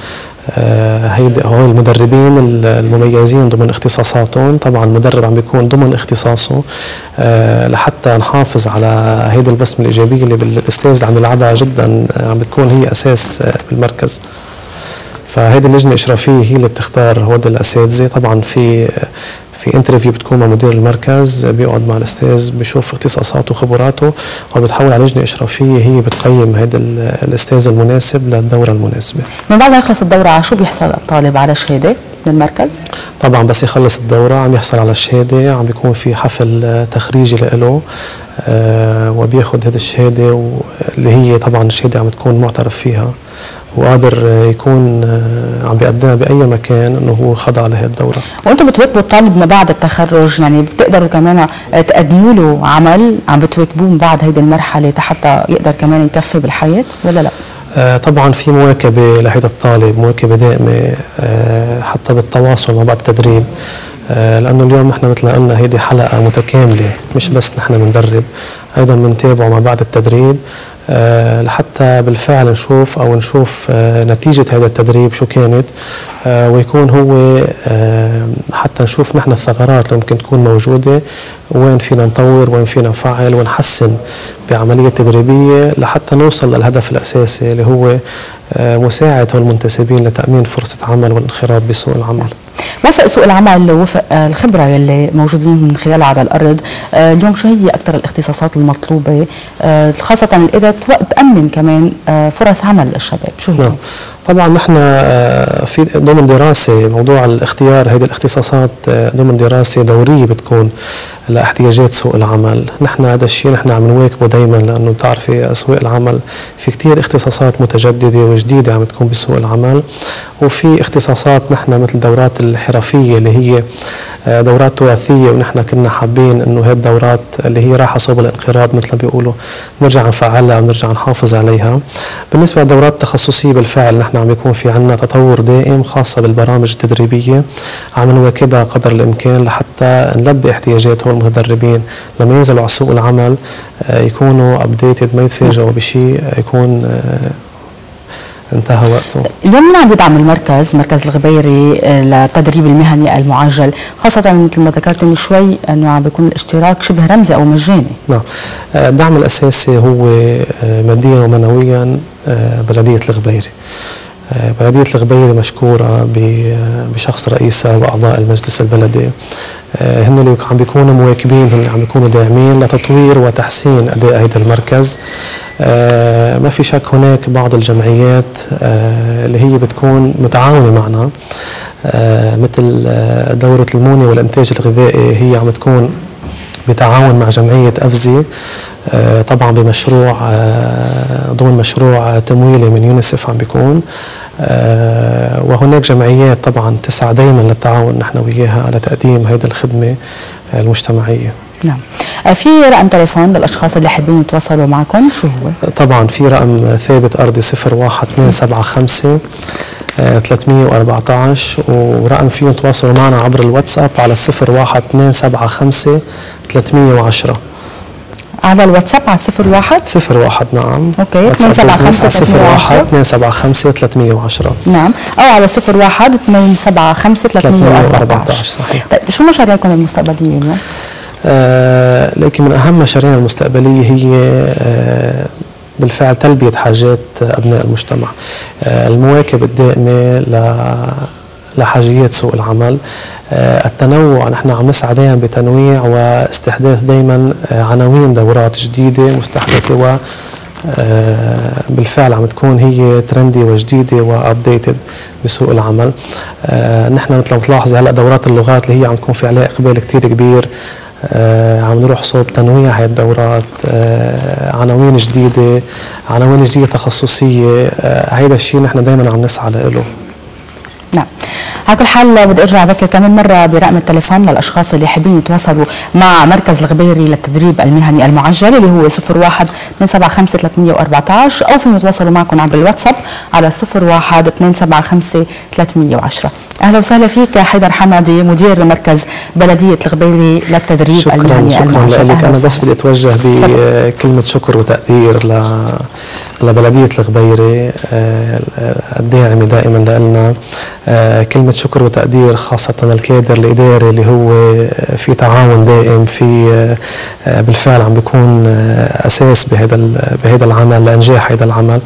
هول المدربين المميزين ضمن اختصاصاتهم. طبعا المدرب عم بيكون ضمن اختصاصه لحتى نحافظ على هيدي البصمه الايجابيه اللي الاستاذ عم يلعبها، جدا عم بتكون هي اساس بالمركز. فهيدي اللجنه الاشرافيه هي اللي بتختار هود الاساتذه. طبعا في انترفيو بتكون مع مدير المركز، بيقعد مع الاستاذ بيشوف اختصاصاته وخبراته وبتحول على لجنه اشرافيه هي بتقيم هذا الاستاذ المناسب للدوره المناسبه. من بعد ما يخلص الدوره على شو بيحصل الطالب؟ على شهاده من المركز؟ طبعا بس يخلص الدوره عم يحصل على الشهاده، عم بيكون في حفل تخريجي له وبياخذ هذه الشهاده، اللي هي طبعا الشهاده عم تكون معترف فيها وقادر يكون عم بيقدمها باي مكان انه هو خضع لهي الدوره. وانتم بتواكبوا الطالب ما بعد التخرج، يعني بتقدروا كمان تقدموا له عمل، عم بتواكبوه من بعد هيدي المرحله حتى يقدر كمان يكفي بالحياه ولا لا؟ طبعا في مواكبه لهيدا الطالب، مواكبه دائمه حتى بالتواصل مع بعض التدريب، لانه اليوم نحن مثل ما قلنا هيدي حلقه متكامله، مش بس نحن بندرب، ايضا بنتابعه مع بعض التدريب لحتى بالفعل نشوف نتيجة هذا التدريب شو كانت، ويكون هو حتى نشوف نحن الثغرات اللي ممكن تكون موجودة، وين فينا نطور، وين فينا نفعل ونحسن بعملية تدريبية لحتى نوصل للهدف الأساسي اللي هو مساعدة المنتسبين لتأمين فرصة عمل والانخراط بسوق العمل. وفق سوق العمل وفق الخبرة يلي موجودين من خلالها على الأرض، اليوم شو هي أكثر الاختصاصات المطلوبة خاصة اللي قدرت تأمن كمان فرص عمل للشباب، شو هي؟ طبعا نحن في ضمن دراسه موضوع الاختيار هذه الاختصاصات، ضمن دراسه دوريه بتكون لاحتياجات سوق العمل. نحن هذا الشيء نحن عم نواكبه دائما، لانه بتعرفي سوق العمل في كثير اختصاصات متجدده وجديده عم تكون بسوق العمل، وفي اختصاصات نحن مثل دورات الحرفيه اللي هي دورات تراثيه، ونحن كنا حابين انه هي الدورات اللي هي رايحه صوب الانقراض مثل ما بيقولوا نرجع نفعلها ونرجع نحافظ عليها. بالنسبه للدورات التخصصيه بالفعل نحن عم يكون في عندنا تطور دائم خاصه بالبرامج التدريبيه، عم نواكبها قدر الامكان لحتى نلبي احتياجات هول المتدربين لما ينزلوا على سوق العمل يكونوا ابديتد، ما يتفاجئوا بشيء يكون انتهى وقته. اليوم مين عم بيدعم مركز الغبيري للتدريب المهني المعجل، خاصة مثل ما ذكرت من شوي انه عم بيكون الاشتراك شبه رمزي او مجاني؟ نعم، الدعم الاساسي هو ماديا ومعنويا بلدية الغبيري. بلدية الغبيري مشكورة بشخص رئيسها وأعضاء المجلس البلدي، هن اللي عم بيكونوا مواكبين، هن اللي عم بيكونوا داعمين لتطوير وتحسين أداء هذا المركز. ما في شك هناك بعض الجمعيات اللي هي بتكون متعاونة معنا، مثل دورة المونة والإنتاج الغذائي، هي عم تكون بتعاون مع جمعية أفزي طبعا بمشروع ضمن مشروع تمويلي من يونيسف عم بيكون، وهناك جمعيات طبعا تسعى دائما للتعاون نحن وياها على تقديم هذه الخدمه المجتمعيه. نعم. في رقم تليفون للاشخاص اللي حابين يتواصلوا معكم شو هو؟ طبعا في رقم ثابت ارضي 01275 314، ورقم فيهم تواصلوا معنا عبر الواتساب على 01275 310 على الواتساب على 01 نعم. اوكي. 275 310 نعم، او على 01 275 314. صحيح. طيب شو مشاريعكم المستقبليه اليوم؟ لكن من اهم مشاريعنا المستقبليه هي بالفعل تلبيه حاجات ابناء المجتمع، المواكبه الدائمه لحاجيات سوق العمل، التنوع، نحن عم نسعى دائما بتنويع واستحداث دائما عناوين دورات جديده مستحدثه و بالفعل عم تكون هي ترندي وجديده وابديتد بسوق العمل. نحن مثل ما بتلاحظي هلا دورات اللغات اللي هي عم تكون في عليها اقبال كثير كبير، عم نروح صوب تنويع هاي الدورات، عناوين جديده تخصصيه، هيدا الشيء نحن دائما عم نسعى له. نعم. على كل حال بدي ارجع اذكر كمان مره برقم التليفون للاشخاص اللي حابين يتواصلوا مع مركز الغبيري للتدريب المهني المعجل اللي هو 01 275 314، او فيهم يتواصلوا معكم عبر الواتساب على 01 275 310. اهلا وسهلا فيك حيدر حمادي مدير مركز بلديه الغبيري للتدريب المهني المعجل. شكرا لك. انا بس بدي اتوجه بكلمه شكر وتقدير لبلديه الغبيري الداعمه دائما لنا، كلمه شكر وتقدير خاصة الكادر الإداري اللي هو في تعاون دائم، في بالفعل عم بيكون أساس بهذا العمل لإنجاح هذا العمل،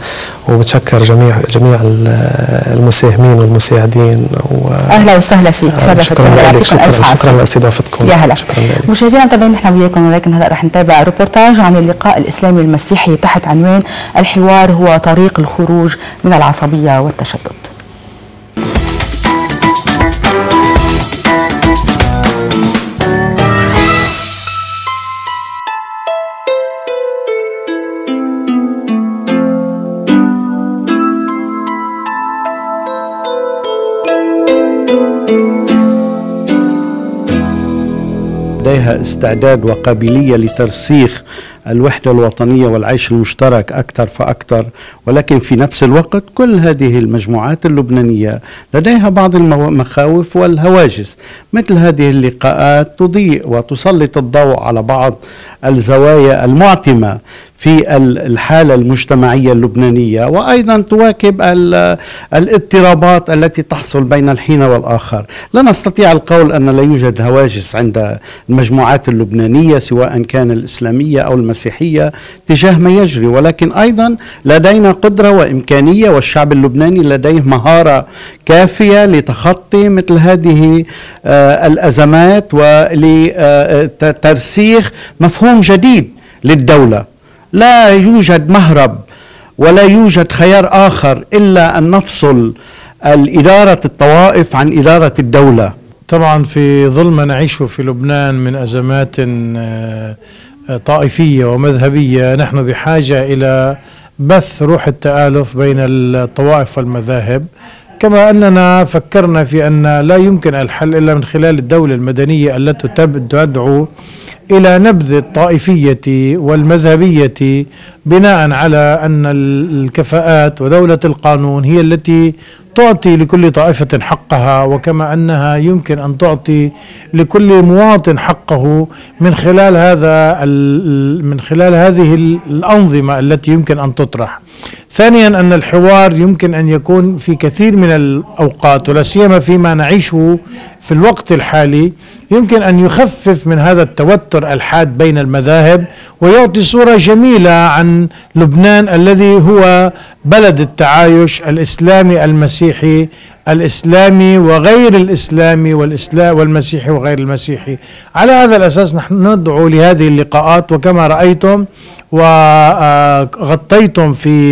وبتشكر جميع المساهمين والمساعدين. أهلا وسهلا فيك، شرفتنا، يعطيكم ألف عافية. شكرا لاستضافتكم. يا هلا. مشاهدينا متابعين نحن وياكم، ولكن هلا رح نتابع ريبورتاج عن اللقاء الإسلامي المسيحي تحت عنوان الحوار هو طريق الخروج من العصبية والتشدد. لديها استعداد وقابلية لترسيخ الوحدة الوطنية والعيش المشترك أكثر فأكثر، ولكن في نفس الوقت كل هذه المجموعات اللبنانية لديها بعض المخاوف والهواجس. مثل هذه اللقاءات تضيء وتسلط الضوء على بعض الزوايا المعتمة في الحالة المجتمعية اللبنانية، وأيضا تواكب الاضطرابات التي تحصل بين الحين والآخر. لا نستطيع القول أن لا يوجد هواجس عند المجموعات اللبنانية سواء كان الإسلامية أو المسيحية تجاه ما يجري، ولكن أيضا لدينا قدرة وإمكانية، والشعب اللبناني لديه مهارة كافية لتخطي مثل هذه الأزمات ولترسيخ مفهوم جديد للدولة. لا يوجد مهرب ولا يوجد خيار آخر إلا أن نفصل الإدارة الطوائف عن إدارة الدولة. طبعا في ظل ما نعيشه في لبنان من أزمات طائفية ومذهبية، نحن بحاجة إلى بث روح التآلف بين الطوائف والمذاهب، كما أننا فكرنا في أن لا يمكن الحل إلا من خلال الدولة المدنية التي تدعو إلى نبذ الطائفية والمذهبية بناء على أن الكفاءات ودولة القانون هي التي تعطي لكل طائفة حقها، وكما أنها يمكن أن تعطي لكل مواطن حقه من خلال هذه الأنظمة التي يمكن أن تطرح. ثانيا، أن الحوار يمكن أن يكون في كثير من الأوقات ولا سيما فيما نعيشه في الوقت الحالي، يمكن أن يخفف من هذا التوتر الحاد بين المذاهب ويعطي صورة جميلة عن لبنان الذي هو بلد التعايش الإسلامي المسيحي، الإسلامي وغير الإسلامي، والإسلام والمسيحي وغير المسيحي. على هذا الأساس نحن ندعو لهذه اللقاءات، وكما رأيتم وغطيتم في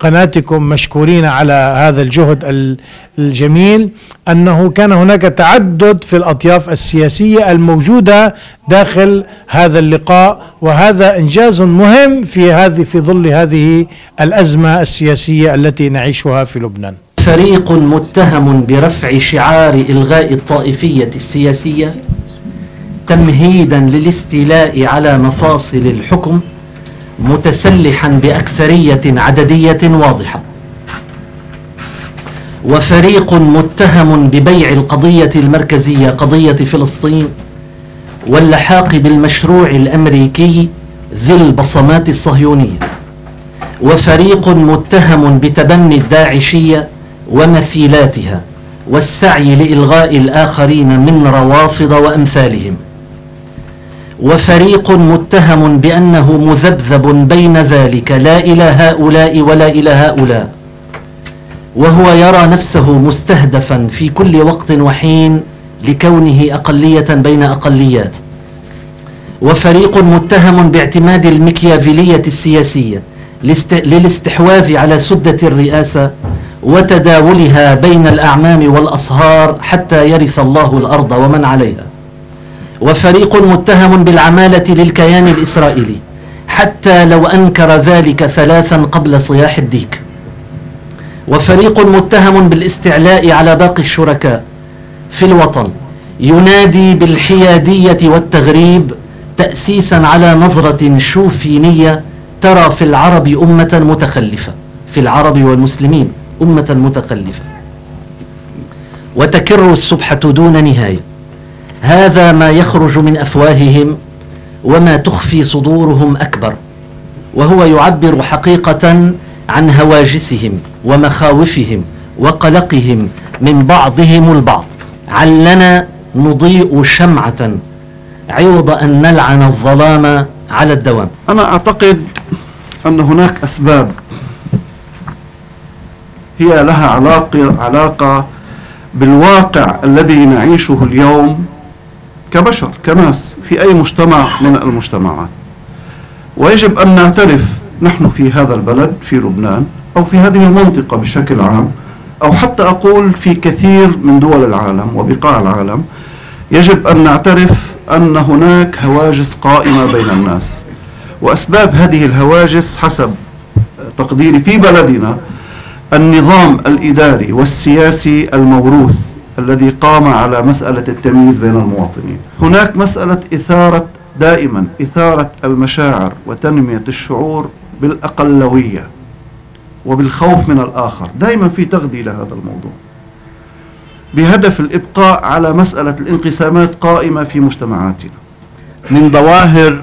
قناتكم مشكورين على هذا الجهد الجميل، أنه كان هناك تعدد في الأطياف السياسية الموجودة داخل هذا اللقاء، وهذا إنجاز مهم في ظل هذه الأزمة السياسية التي نعيشها في لبنان. فريق متهم برفع شعار إلغاء الطائفية السياسية تمهيدا للاستيلاء على مفاصل الحكم، متسلحا بأكثرية عددية واضحة، وفريق متهم ببيع القضية المركزية قضية فلسطين واللحاق بالمشروع الأمريكي ذي البصمات الصهيونية، وفريق متهم بتبني الداعشية ومثيلاتها والسعي لإلغاء الآخرين من روافض وأمثالهم، وفريق متهم بأنه مذبذب بين ذلك لا إلى هؤلاء ولا إلى هؤلاء، وهو يرى نفسه مستهدفا في كل وقت وحين لكونه أقلية بين أقليات، وفريق متهم باعتماد المكيافيلية السياسية للاستحواذ على سدة الرئاسة وتداولها بين الأعمام والأصهار حتى يرث الله الأرض ومن عليها، وفريق متهم بالعمالة للكيان الإسرائيلي حتى لو أنكر ذلك ثلاثا قبل صياح الديك، وفريق متهم بالاستعلاء على باقي الشركاء في الوطن ينادي بالحيادية والتغريب تأسيسا على نظرة شوفينية ترى في العرب أمة متخلفة، في العرب والمسلمين أمة متخلفة، وتكر السبحة دون نهاية. هذا ما يخرج من أفواههم، وما تخفي صدورهم أكبر، وهو يعبر حقيقة عن هواجسهم ومخاوفهم وقلقهم من بعضهم البعض. علنا نضيء شمعة عوض أن نلعن الظلام على الدوام. أنا أعتقد أن هناك أسباب هي لها علاقة بالواقع الذي نعيشه اليوم كبشر كناس في أي مجتمع من المجتمعات، ويجب أن نعترف نحن في هذا البلد في لبنان أو في هذه المنطقة بشكل عام، أو حتى أقول في كثير من دول العالم وبقاع العالم، يجب أن نعترف أن هناك هواجس قائمة بين الناس، وأسباب هذه الهواجس حسب تقديري في بلدنا النظام الإداري والسياسي الموروث الذي قام على مسألة التمييز بين المواطنين. هناك مسألة إثارة المشاعر وتنمية الشعور بالأقلوية وبالخوف من الآخر، دائما في تغذية لهذا الموضوع بهدف الإبقاء على مسألة الانقسامات قائمة في مجتمعاتنا. من ظواهر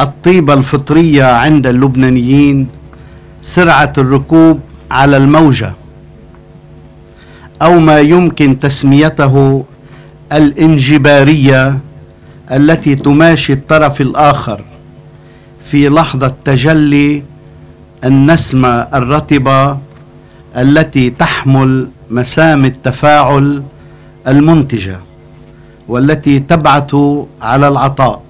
الطيبة الفطرية عند اللبنانيين سرعة الركوب على الموجة، أو ما يمكن تسميته الانجبارية التي تماشي الطرف الآخر في لحظة تجلي النسمة الرطبة التي تحمل مسام التفاعل المنتجة، والتي تبعث على العطاء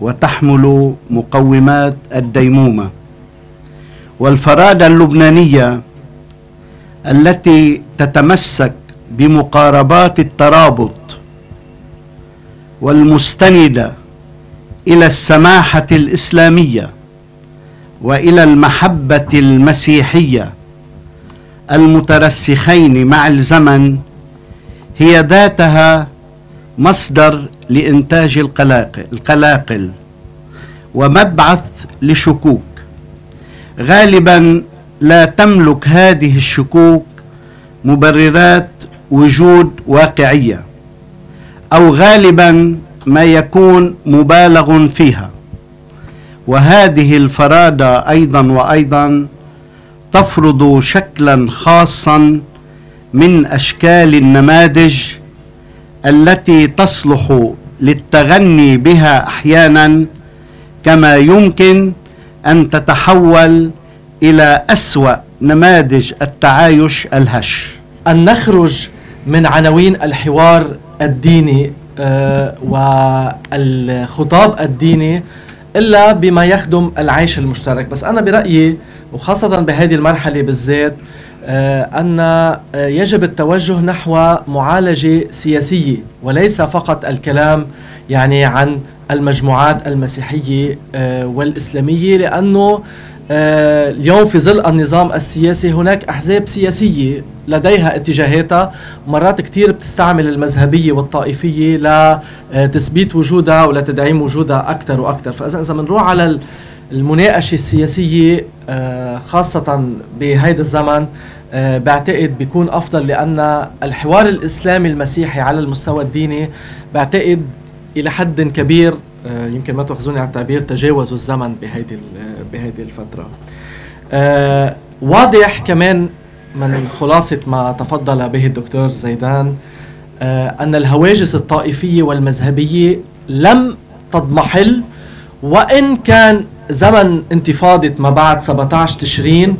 وتحمل مقومات الديمومة، والفرادة اللبنانية التي تتمسك بمقاربات الترابط والمستندة إلى السماحة الإسلامية وإلى المحبة المسيحية المترسخين مع الزمن، هي ذاتها مصدر لإنتاج القلاقل ومبعث لشكوك، غالبا لا تملك هذه الشكوك مبررات وجود واقعية، أو غالبا ما يكون مبالغ فيها. وهذه الفرادة أيضا تفرض شكلا خاصا من أشكال النماذج التي تصلح للتغني بها أحيانا، كما يمكن أن تتحول إلى أسوأ نماذج التعايش الهش. أن نخرج من عناوين الحوار الديني والخطاب الديني إلا بما يخدم العيش المشترك، بس أنا برأيي وخاصة بهذه المرحلة بالذات أن يجب التوجه نحو معالجة سياسية وليس فقط الكلام يعني عن المجموعات المسيحية والإسلامية، لأنه اليوم في ظل النظام السياسي هناك أحزاب سياسية لديها اتجاهاتها، مرات كتير بتستعمل المذهبية والطائفية لتثبيت وجودها ولتدعيم وجودها أكثر وأكثر. فإذا بنروح على المناقشة السياسية خاصة بهيدا الزمن بعتقد بيكون أفضل، لأن الحوار الإسلامي المسيحي على المستوى الديني بعتقد إلى حد كبير يمكن ما تأخذوني على التعبير تجاوزوا الزمن بهيدي الفترة. واضح كمان من خلاصة ما تفضل به الدكتور زيدان أن الهواجس الطائفية والمذهبية لم تضمحل، وإن كان زمن انتفاضة ما بعد 17 تشرين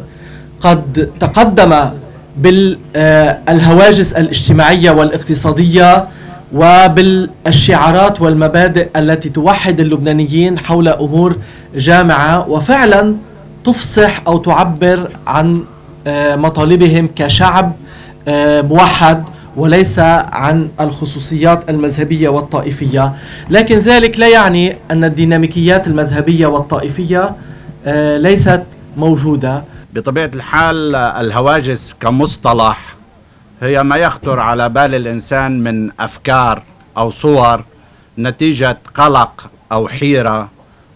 قد تقدم بالهواجس الاجتماعية والاقتصادية وبالشعارات والمبادئ التي توحد اللبنانيين حول أمور جامعة وفعلا تفصح أو تعبر عن مطالبهم كشعب موحد وليس عن الخصوصيات المذهبية والطائفية. لكن ذلك لا يعني أن الديناميكيات المذهبية والطائفية ليست موجودة. بطبيعة الحال الهواجس كمصطلح هي ما يخطر على بال الإنسان من أفكار أو صور نتيجة قلق أو حيرة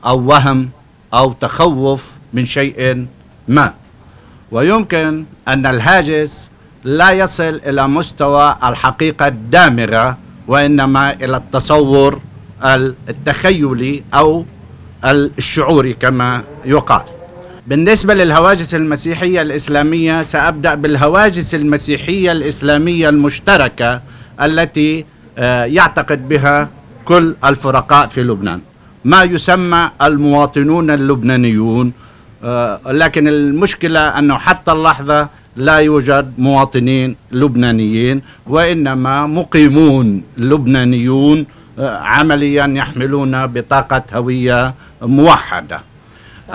أو وهم أو تخوف من شيء ما، ويمكن أن الهاجس لا يصل إلى مستوى الحقيقة الدامغة وإنما إلى التصور التخيلي أو الشعوري كما يقال. بالنسبة للهواجس المسيحية الإسلامية، سأبدأ بالهواجس المسيحية الإسلامية المشتركة التي يعتقد بها كل الفرقاء في لبنان، ما يسمى المواطنون اللبنانيون، لكن المشكلة أنه حتى اللحظة لا يوجد مواطنين لبنانيين وإنما مقيمون لبنانيون عمليا يحملون بطاقة هوية موحدة.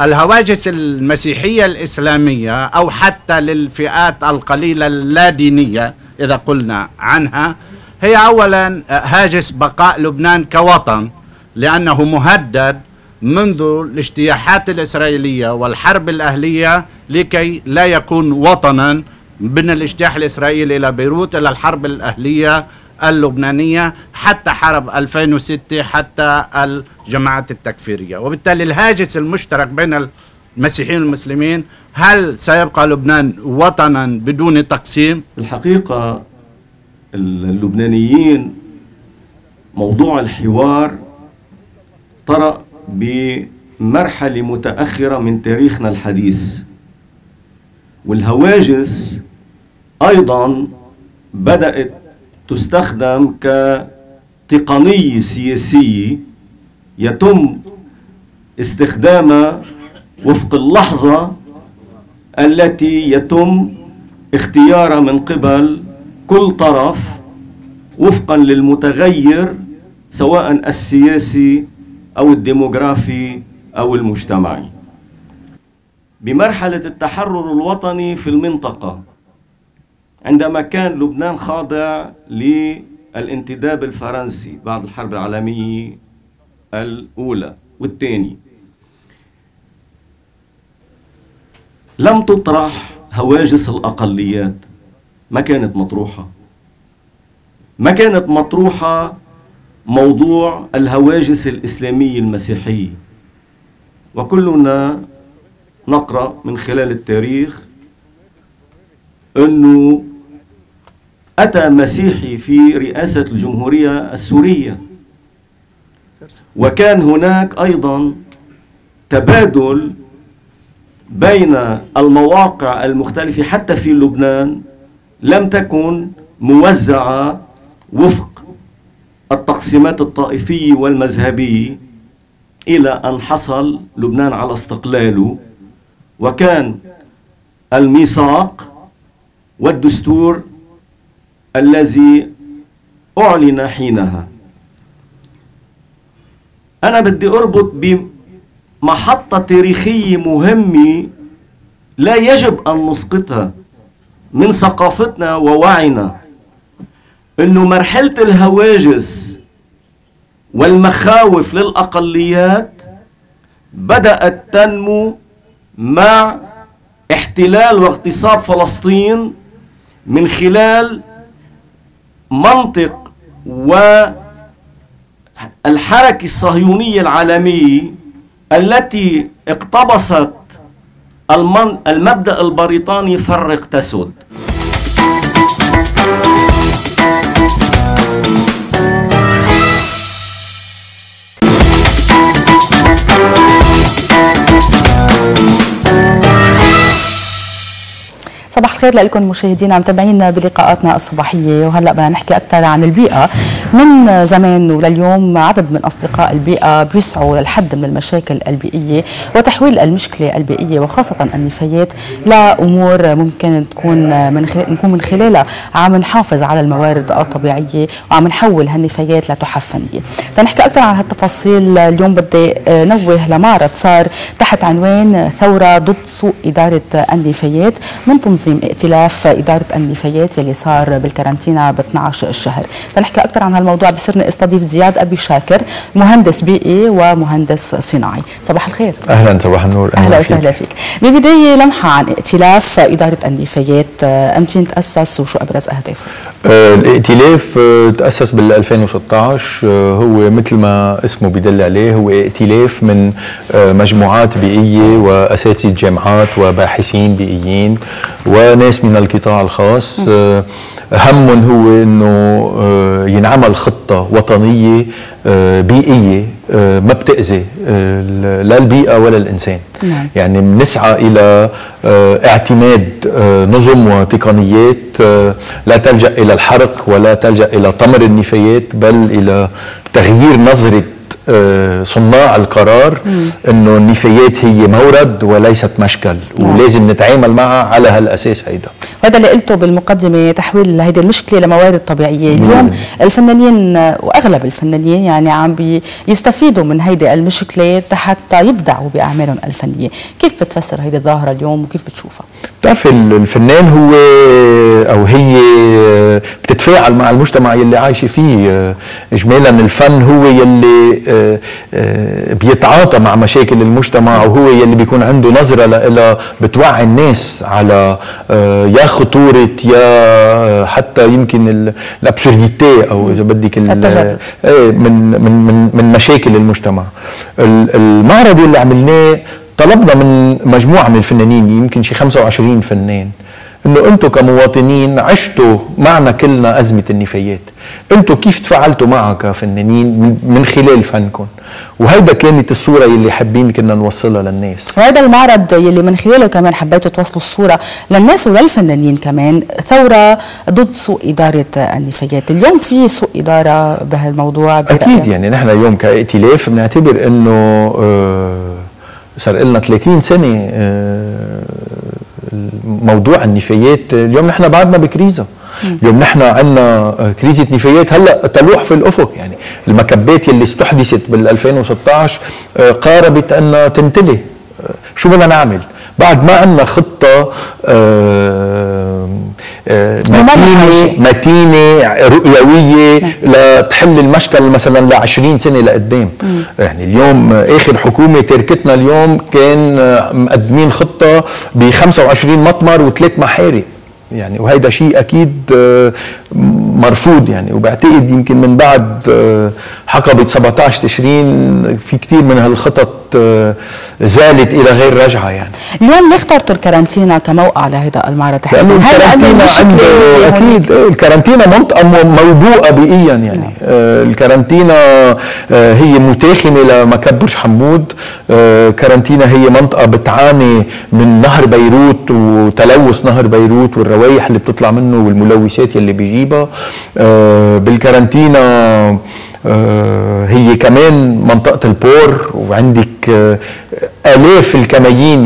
الهواجس المسيحية الإسلامية أو حتى للفئات القليلة اللادينية إذا قلنا عنها، هي أولا هاجس بقاء لبنان كوطن، لأنه مهدد منذ الاجتياحات الإسرائيلية والحرب الأهلية لكي لا يكون وطنا، من الاجتياح الإسرائيلي إلى بيروت إلى الحرب الأهلية اللبنانية حتى حرب 2006 حتى الجماعات التكفيرية. وبالتالي الهاجس المشترك بين المسيحيين والمسلمين، هل سيبقى لبنان وطنا بدون تقسيم؟ الحقيقة اللبنانيين موضوع الحوار طرأ بمرحلة متأخرة من تاريخنا الحديث، والهواجس أيضا بدأت تستخدم كتقنية سياسية يتم استخدامها وفق اللحظة التي يتم اختيارها من قبل كل طرف وفقا للمتغير سواء السياسي أو الديموغرافي أو المجتمعي. بمرحلة التحرر الوطني في المنطقة، عندما كان لبنان خاضع للانتداب الفرنسي بعد الحرب العالمية الأولى والثانية، لم تطرح هواجس الأقليات، ما كانت مطروحة موضوع الهواجس الإسلامية المسيحية. وكلنا نقرأ من خلال التاريخ أنه أتى مسيحي في رئاسة الجمهورية السورية، وكان هناك أيضا تبادل بين المواقع المختلفة حتى في لبنان لم تكن موزعة وفق التقسيمات الطائفية والمذهبية، إلى أن حصل لبنان على استقلاله وكان الميثاق والدستور الذي أعلن حينها. أنا بدي أربط بمحطة تاريخية مهمة لا يجب أن نسقطها، من ثقافتنا ووعينا انه مرحلة الهواجس والمخاوف للأقليات بدأت تنمو مع احتلال واغتصاب فلسطين من خلال منطق والحركة الصهيونية العالمية التي اقتبست المبدأ البريطاني فرق تسد. صباح الخير لكم مشاهدينا متابعينا بلقاءاتنا الصباحيه، وهلا بدنا نحكي اكثر عن البيئه. من زمان ولليوم عدد من اصدقاء البيئه بيسعوا للحد من المشاكل البيئيه وتحويل المشكله البيئيه وخاصه النفايات لامور ممكن تكون من خلالها عم نحافظ على الموارد الطبيعيه وعم نحول هالنفايات لتحفنيه. تنحكي اكثر عن هالتفاصيل اليوم. بدي نوه لمعرض صار تحت عنوان ثوره ضد سوء اداره النفايات من تنظيم ائتلاف إدارة النفايات يلي صار بالكارنتينا ب 12 الشهر. تنحكي أكثر عن هالموضوع بصيرني استضيف زياد أبي شاكر، مهندس بيئي ومهندس صناعي. صباح الخير. أهلا، صباح النور. أهلا وسهلا فيك. ببداية لمحة عن ائتلاف إدارة النفايات، أمتين تأسس وشو أبرز أهدافه؟ الائتلاف تأسس بال 2016. هو مثل ما اسمه بدل عليه هو ائتلاف من مجموعات بيئية وأساتذة جامعات وباحثين بيئيين وناس من القطاع الخاص. همهم هو انه ينعمل خطه وطنيه بيئيه ما بتأذي لا البيئه ولا الانسان. نعم. يعني بنسعى الى اعتماد نظم وتقنيات لا تلجأ الى الحرق ولا تلجأ الى طمر النفايات، بل الى تغيير نظره صناع القرار انه النفايات هي مورد وليست مشكل. نعم. ولازم نتعامل معها على هالاساس. هيدا وهذا اللي قلته بالمقدمه، تحويل هيدي المشكله لموارد طبيعيه. اليوم الفنانين واغلب الفنانين يعني عم بيستفيدوا من هيدي المشكله حتى يبدعوا باعمالهم الفنيه. كيف بتفسر هيدي الظاهره اليوم وكيف بتشوفها؟ بتعرفي الفنان هو او هي بتتفاعل مع المجتمع يلي عايشه فيه. اجمالا الفن هو يلي بيتعاطى مع مشاكل المجتمع، وهو يلي بيكون عنده نظرة لها بتوعي الناس على يا خطورة يا حتى يمكن الابسورديتي او اذا بدك التجرد من من من مشاكل المجتمع. المعرض اللي عملناه طلبنا من مجموعة من الفنانين، يمكن شي 25 فنان، انه انتم كمواطنين عشتوا معنا كلنا ازمه النفايات، انتم كيف تفاعلتوا معها كفنانين من خلال فنكم؟ وهيدا كانت الصوره يلي حابين كنا نوصلها للناس. وهذا المعرض يلي من خلاله كمان حبيتوا توصلوا الصوره للناس وللفنانين كمان، ثوره ضد سوء اداره النفايات. اليوم في سوء اداره بهالموضوع برأيك؟ اكيد، يعني نحن اليوم كائتلاف بنعتبر انه صار لنا 30 سنه موضوع النفايات. اليوم نحن بعدنا بكريزة. اليوم نحن عندنا كريزة نفايات هلا تلوح في الافق. يعني المكبات يلي استحدثت بال 2016 قاربت انها تنتلي. شو بدنا نعمل؟ بعد ما عندنا خطة متينه رؤيويه لتحل المشكل مثلا ل 20 سنه لقدام. يعني اليوم اخر حكومه تركتنا اليوم كان مقدمين خطه ب 25 مطمر وثلاث محارق، يعني وهيدا شيء اكيد مرفوض. يعني وبعتقد يمكن من بعد حقبه 17 تشرين في كثير من هالخطط زالت الى غير رجعه. يعني اليوم ليه اخترتوا الكارنتينا كموقع لهذا المعرض تحديدا؟ الكارنتينا اكيد الكارنتينا منطقه موبوءه بيئيا. يعني الكارنتينا هي متاخمه لمكب برج حمود. الكارنتينا هي منطقه بتعاني من نهر بيروت وتلوث نهر بيروت والروائح اللي بتطلع منه والملوثات اللي بيجيبها. بالكارنتينا هي كمان منطقة البور، وعندك آلاف الكماين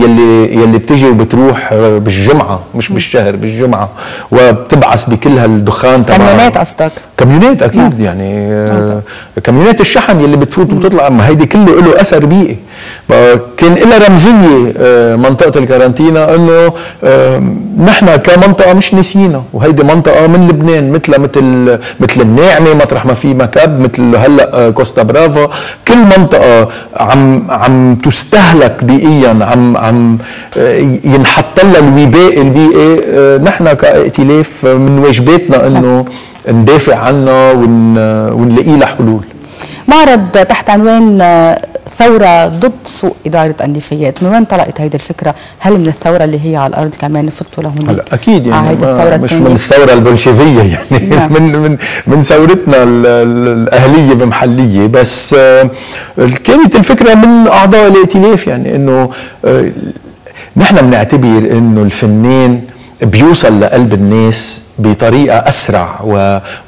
يلي بتجي وبتروح بالجمعة، مش بالشهر، بالجمعة، وبتبعث بكل هالدخان تبعها. كميونات قصدك؟ كميونات أكيد. يعني كميونات الشحن يلي بتفوت وبتطلع. أما هيدي كله له أثر بيئي. كان إلها رمزية منطقة الكارانتينا أنه نحن كمنطقة مش نسينا، وهيدي منطقة من لبنان مثل الناعمة مطرح ما في مكب، مثل هلا كوستا برافا، كل منطقة عم تستهلك بيئيا، عم ينحط لها الوباء البيئي. نحن كائتلاف من واجباتنا أنه ندافع عنها ونلاقي لها حلول. معرض تحت عنوان ثورة ضد سوء إدارة النفايات، من وين طلعت هيدي الفكرة؟ هل من الثورة اللي هي على الأرض كمان فتوا لهونيك؟ أكيد يعني هيدي الثورة مش من الثورة البولشيفية يعني من من من ثورتنا الأهلية بمحلية، بس كانت الفكرة من أعضاء الائتلاف، يعني إنه نحن بنعتبر إنه الفنان بيوصل لقلب الناس بطريقة أسرع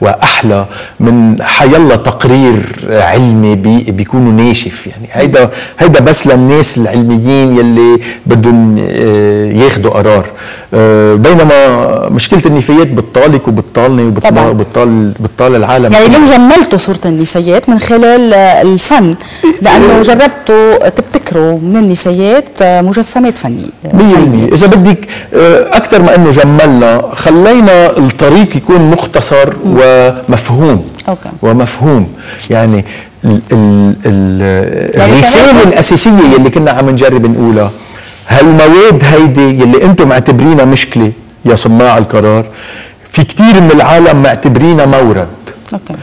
وأحلى من حيلا تقرير علمي بيكونوا ناشف. يعني هيدا بس للناس العلميين يلي بدهم ياخدوا قرار، بينما مشكلة النفايات بتطالك وبتطالني وبتطال العالم. يعني لو جملتوا صورة النفايات من خلال الفن، لأنه جربتوا تبتكروا من النفايات مجسمات فنية 100%. إذا بدك أكثر ما إنه جملنا، خلينا الطريق يكون مختصر ومفهوم. أوكي. ومفهوم يعني الرسالة الأساسية اللي كنا عم نجرب نقولها، هالمواد هيدي اللي انتم معتبرينها مشكلة يا صناع القرار، في كتير من العالم معتبرينها مورد. أوكي.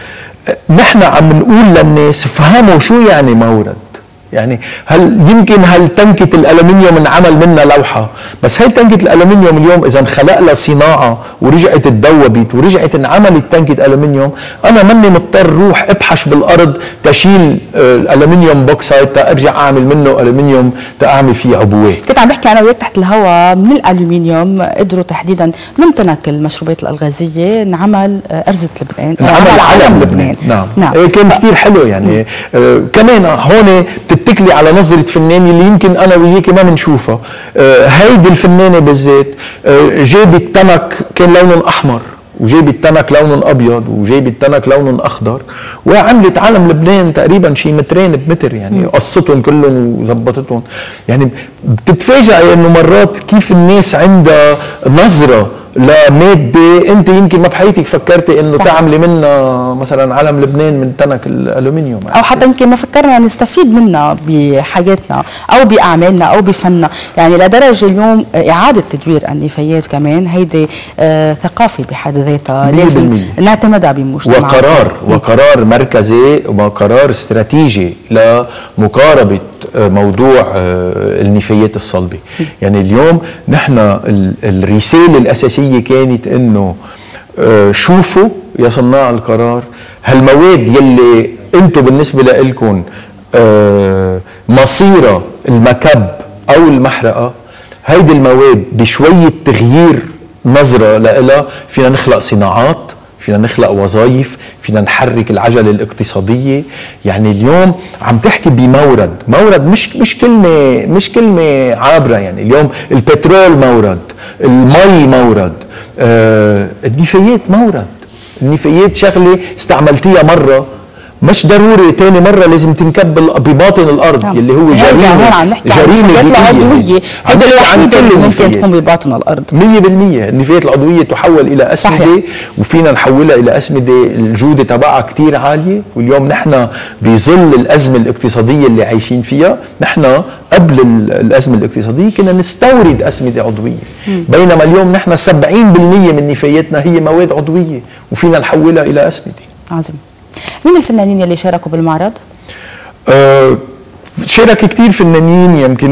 نحن عم نقول للناس فهموا شو يعني مورد. يعني هل يمكن تنكة الألمنيوم انعمل منها لوحة، بس هي تنكة الألمنيوم اليوم إذا انخلق لها صناعة ورجعت تدوبت ورجعت انعملت تنكة ألمنيوم، أنا مني مضطر روح أبحش بالأرض تشيل الألمنيوم بوكسايت تأرجع أعمل منه ألمنيوم تأعمل فيه عبوات. كنت عم بحكي أنا وياك تحت الهواء، من الألمنيوم قدروا تحديدا من تنك المشروبات الغازية انعمل أرزة لبنان، انعمل علم لبنان. نعم. نعم. كان كثير حلو يعني. كمان هون تتكلي على نظرة فنان اللي يمكن أنا وياكي ما بنشوفها. هيدي الفنانة بالذات جابت تنك كان لونهم أحمر، وجابت تنك لونهم أبيض، وجابت تنك لونهم أخضر، وعملت علم لبنان تقريبا شي مترين بمتر، يعني قصتهم كلهم وظبطتهم. يعني بتتفاجئي إنه مرات كيف الناس عندها نظرة لمادة انت يمكن ما بحياتك فكرتي انه تعملي منها مثلا علم لبنان من تنك الالومنيوم، او حتى يمكن ما فكرنا نستفيد منها بحياتنا او باعمالنا او بفننا. يعني لدرجه اليوم اعاده تدوير النفايات كمان هيدي ثقافه بحد ذاتها، لازم نعتمدها بمجتمعنا، وقرار مركزي وقرار استراتيجي لمقاربه موضوع النفايات الصلبه. يعني اليوم نحن الرساله الاساسيه كانت انه شوفوا يا صناع القرار، هالمواد يلي انتم بالنسبه لكم مصيره المكب او المحرقه، هيدي المواد بشويه تغيير نظره لها فينا نخلق صناعات، فينا نخلق وظائف، فينا نحرك العجله الاقتصاديه. يعني اليوم عم تحكي بمورد، مورد مش كلمه عابره. يعني اليوم البترول مورد، المي مورد، النفايات مورد. النفايات شغله استعملتيها مره، مش ضروري تاني مره لازم تنكب بباطن الارض. طبعا. اللي هو جريمه العضويه، هيدي الوحيده اللي ممكن تكون بباطن الارض 100%. النفايات العضويه تحول الى اسمده، وفينا نحولها الى اسمده الجوده تبعها كثير عاليه. واليوم نحن بظل الازمه الاقتصاديه اللي عايشين فيها، نحن قبل الازمه الاقتصاديه كنا نستورد اسمده عضويه، بينما اليوم نحن 70% من نفاياتنا هي مواد عضويه وفينا نحولها الى اسمده. عظيم. مين الفنانين اللي شاركوا بالمعرض؟ شارك كتير فنانين، يمكن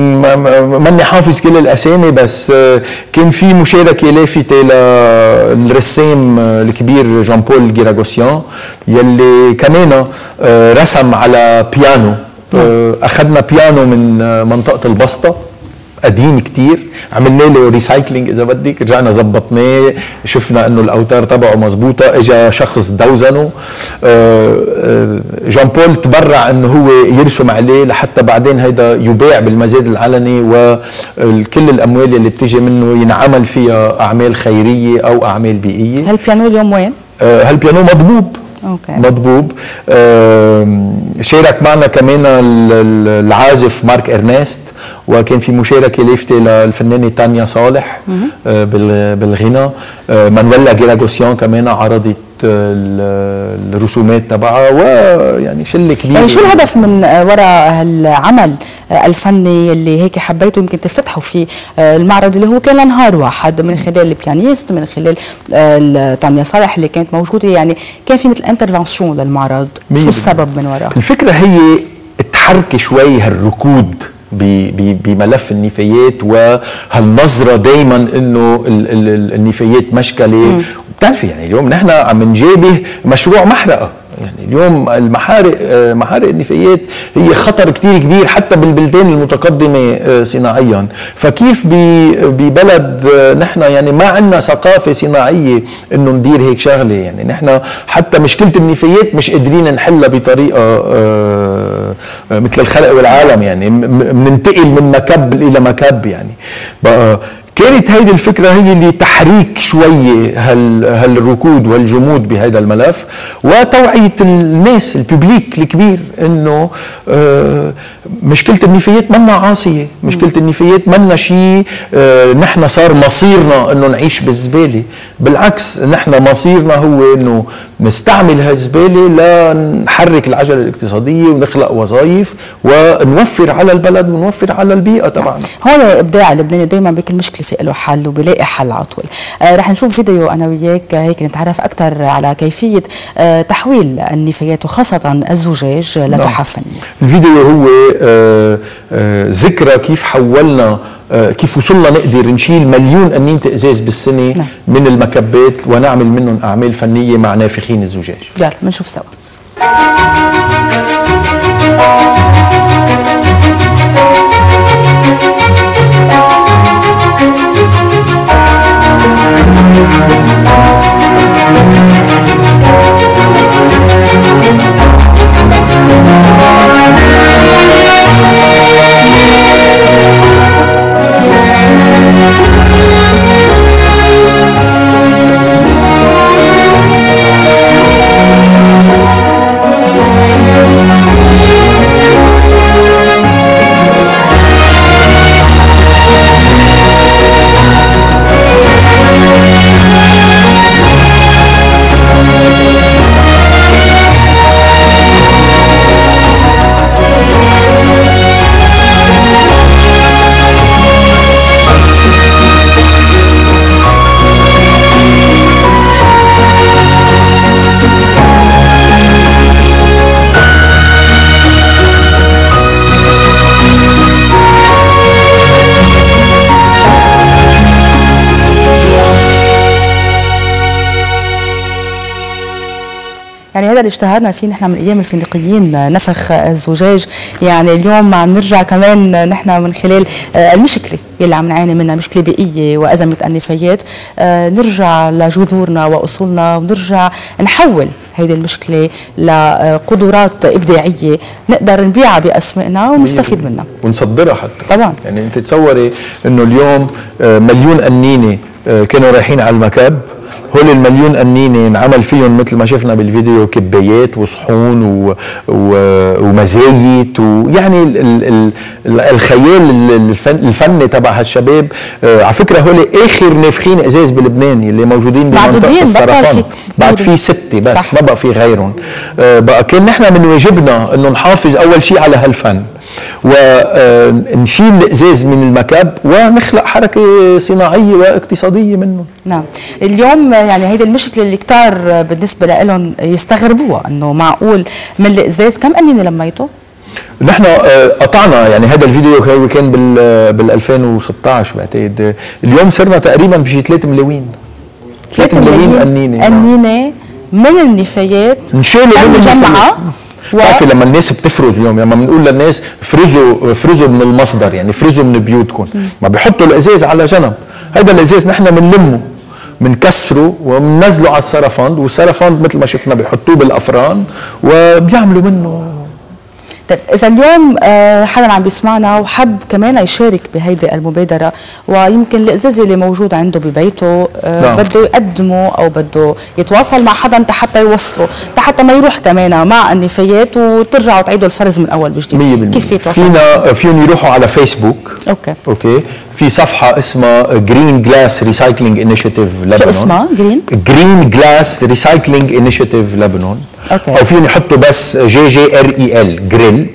ماني حافظ كل الاسامي، بس كان في مشاركه لافته للرسام الكبير جان بول جيراغوسيان يلي كمان رسم على بيانو. اخذنا بيانو من منطقه البسطه قديم كتير، عملنا له ريسايكلينج اذا بدك، رجعنا زبطناه، شفنا انه الاوتار تبعه مظبوطه، اجى شخص دوزنه. جان بول تبرع انه هو يرسم عليه لحتى بعدين هيدا يباع بالمزاد العلني، وكل الاموال اللي بتيجي منه ينعمل فيها اعمال خيريه او اعمال بيئيه. هالبيانو اليوم وين؟ هالبيانو مضبوب مضبوب. شارك معنا كمان العازف مارك إرنست، وكان في مشاركه لافتة للفنانه تانيا صالح بالغنى. مانويلا جيراغوسيان كمان عرضت الرسومات تبعها، ويعني شله كبيره. يعني شو الهدف من وراء هالعمل الفني اللي هيك حبيته يمكن تفتحوا فيه المعرض اللي هو كان لنهار واحد، من خلال البيانيست، من خلال تانيا صالح اللي كانت موجوده، يعني كان في مثل انترفنسيون للمعرض، شو السبب من وراء؟ الفكره هي تحرك شوي هالركود بملف النفايات، وهالنظره دائما انه النفايات مشكله. بتعرفي يعني اليوم نحن عم نجابه مشروع محرقه، يعني اليوم المحارق، محارق النفايات هي خطر كتير كبير حتى بالبلدان المتقدمه صناعيا. فكيف ببلد نحن يعني ما عندنا ثقافه صناعيه انه ندير هيك شغله؟ يعني نحن حتى مشكله النفايات مش قادرين نحلها بطريقه مثل الخلق والعالم، يعني بننتقل من مكب الى مكب. يعني بقى كانت هيدي الفكرة هي اللي تحريك شوية هالركود والجمود بهذا الملف، وتوعية الناس الببليك الكبير انه مشكلة النفايات منا عاصية، مشكلة النفايات منا شيء نحن صار مصيرنا انه نعيش بالزبالة، بالعكس نحن مصيرنا هو انه نستعمل هالزبالة لنحرك العجلة الاقتصادية ونخلق وظائف ونوفر على البلد ونوفر على البيئة تبعنا. هون ابداع لبناني دائما بكل مشكلة في له حل وبلاقي حل على طول. رح نشوف فيديو انا وياك هيك نتعرف اكثر على كيفيه تحويل النفايات وخاصه الزجاج لتحف فنيه. الفيديو هو ذكرى كيف حولنا، كيف وصلنا نقدر نشيل 1,000,000 قنينة ازاز بالسنه من المكبات ونعمل منهم اعمال فنيه مع نافخين الزجاج. يلا بنشوف سوا. يعني هذا اللي اشتهرنا فيه نحن من ايام الفينيقيين، نفخ الزجاج. يعني اليوم عم نرجع كمان نحن من خلال المشكله اللي عم نعاني منها، مشكله بيئيه وازمه النفايات، نرجع لجذورنا واصولنا ونرجع نحول هيدي المشكله لقدرات ابداعيه نقدر نبيعها باسمائنا ونستفيد منها ونصدرها حتى. طبعا يعني انت تصوري انه اليوم 1,000,000 قنينة كانوا رايحين على المكب، هول 1,000,000 قنينة انعمل فيهم مثل ما شفنا بالفيديو كبايات وصحون ومزايت، ويعني الخيال الفني تبع هالشباب. على فكره هول اخر نافخين ازاز بلبنان اللي موجودين بمنطقه السرطان، بعد في 6 بس صح. ما بقى في غيرهم. بقى كان نحن من واجبنا انه نحافظ اول شيء على هالفن ونشيل الازاز من المكب ونخلق حركه صناعيه واقتصاديه منه. نعم اليوم يعني هيدي المشكله اللي كتار بالنسبه لهم يستغربوها، انه معقول من الازاز كم قنينه لميته؟ نحن قطعنا يعني هذا الفيديو كان بال 2016 بعتقد، اليوم صرنا تقريبا بشي 3 ملايين قنينه من النفايات مجمعه. بتعرفي لما الناس بتفرز، اليوم لما بنقول للناس فرزوا من المصدر، يعني فرزوا من بيوتكم، ما بيحطوا الازاز على جنب، هذا الازاز نحن بنلمه بنكسره وبننزله على السرفند، والسرفند مثل ما شفنا بيحطوه بالافران وبيعملوا منه. طيب اذا اليوم حدا عم بيسمعنا وحب كمان يشارك بهيدي المبادره، ويمكن الازازه اللي موجوده عنده ببيته بده يقدمه او بده يتواصل مع حدا حتى يوصله، حتى ما يروح كمان مع النفايات وترجعوا تعيدوا الفرز من اول وجديد، كيف يتواصلوا؟ فيهم يروحوا على فيسبوك. اوكي في صفحه اسمها جرين جلاس ريسايكلينج انيشيتيف لبنان. شو اسمها؟ جرين جلاس ريسايكلينج انيشيتيف لبنان. او فيهم يحطوا بس JJREL جريل.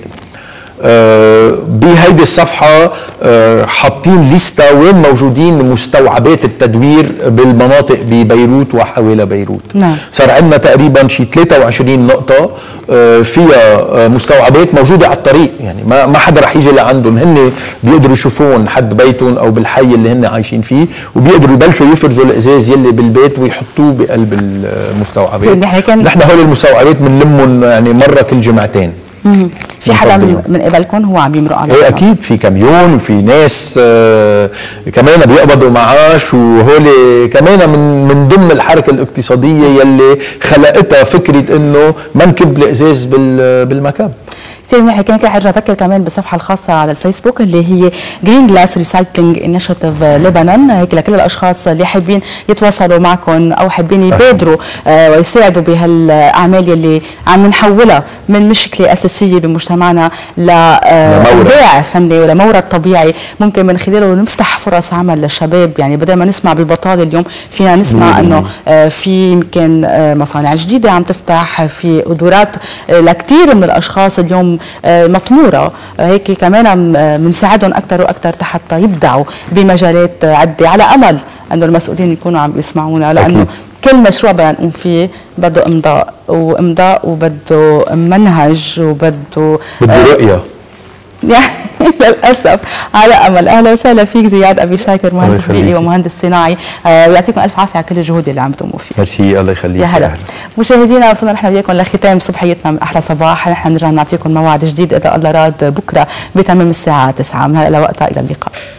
بهيدي الصفحه حاطين ليستا وين موجودين مستوعبات التدوير بالمناطق ببيروت وحوالي بيروت. نعم. صار عندنا تقريبا شي 23 نقطه فيها مستوعبات موجوده على الطريق، يعني ما حدا رح يجي لعندهم، هن بيقدروا يشوفون حد بيتهم او بالحي اللي هن عايشين فيه، وبيقدروا يبلشوا يفرزوا الازاز يلي بالبيت ويحطوه بقلب المستوعبات. نحن هول المستوعبات بنلمهم يعني مره كل جمعتين. في حدا من قبلكم هو عم يمرق على ايه؟ اكيد في كميون وفي ناس كمان بيقبضوا معاش، وهول كمان من ضمن الحركه الاقتصاديه يلي خلقتها فكره انه ما نكب الازاز بالمكان. كثير منيح. كان حرجع اذكر كمان بالصفحه الخاصه على الفيسبوك اللي هي جرين جلاس ريسايكلينج انيشيتيف لبنان، هيك لكل الاشخاص اللي حابين يتواصلوا معكم او حابين يبادروا ويساعدوا بهالاعمال اللي عم نحولها من مشكله اساسيه بمجتمعنا لموضوع فني ولمورد طبيعي ممكن من خلاله نفتح فرص عمل للشباب. يعني بدل ما نسمع بالبطاله اليوم فينا نسمع انه في يمكن مصانع جديده عم تفتح، في قدرات لكثير من الاشخاص اليوم مطموره، هيك كمان بنساعدهم اكثر واكثر حتى يبدعوا بمجالات عده، على امل انه المسؤولين يكونوا عم يسمعونا، لانه كل مشروع بدنا نقوم فيه بده امضاء وبده منهج وبده رؤيه يعني للاسف. على امل. اهلا وسهلا فيك زياد ابي شاكر، مهندس بيئي ومهندس صناعي، ويعطيكم الف عافيه على كل الجهود اللي عم تقوموا فيها. ميرسي. الله يخليك. يا هلا مشاهدينا، وصلنا نحن وياكم لختام صبحيتنا من احلى صباح. نحن بنرجع نعطيكم موعد جديد اذا الله راد بكره بتمام الساعه 9. من هلا لوقتها الى اللقاء.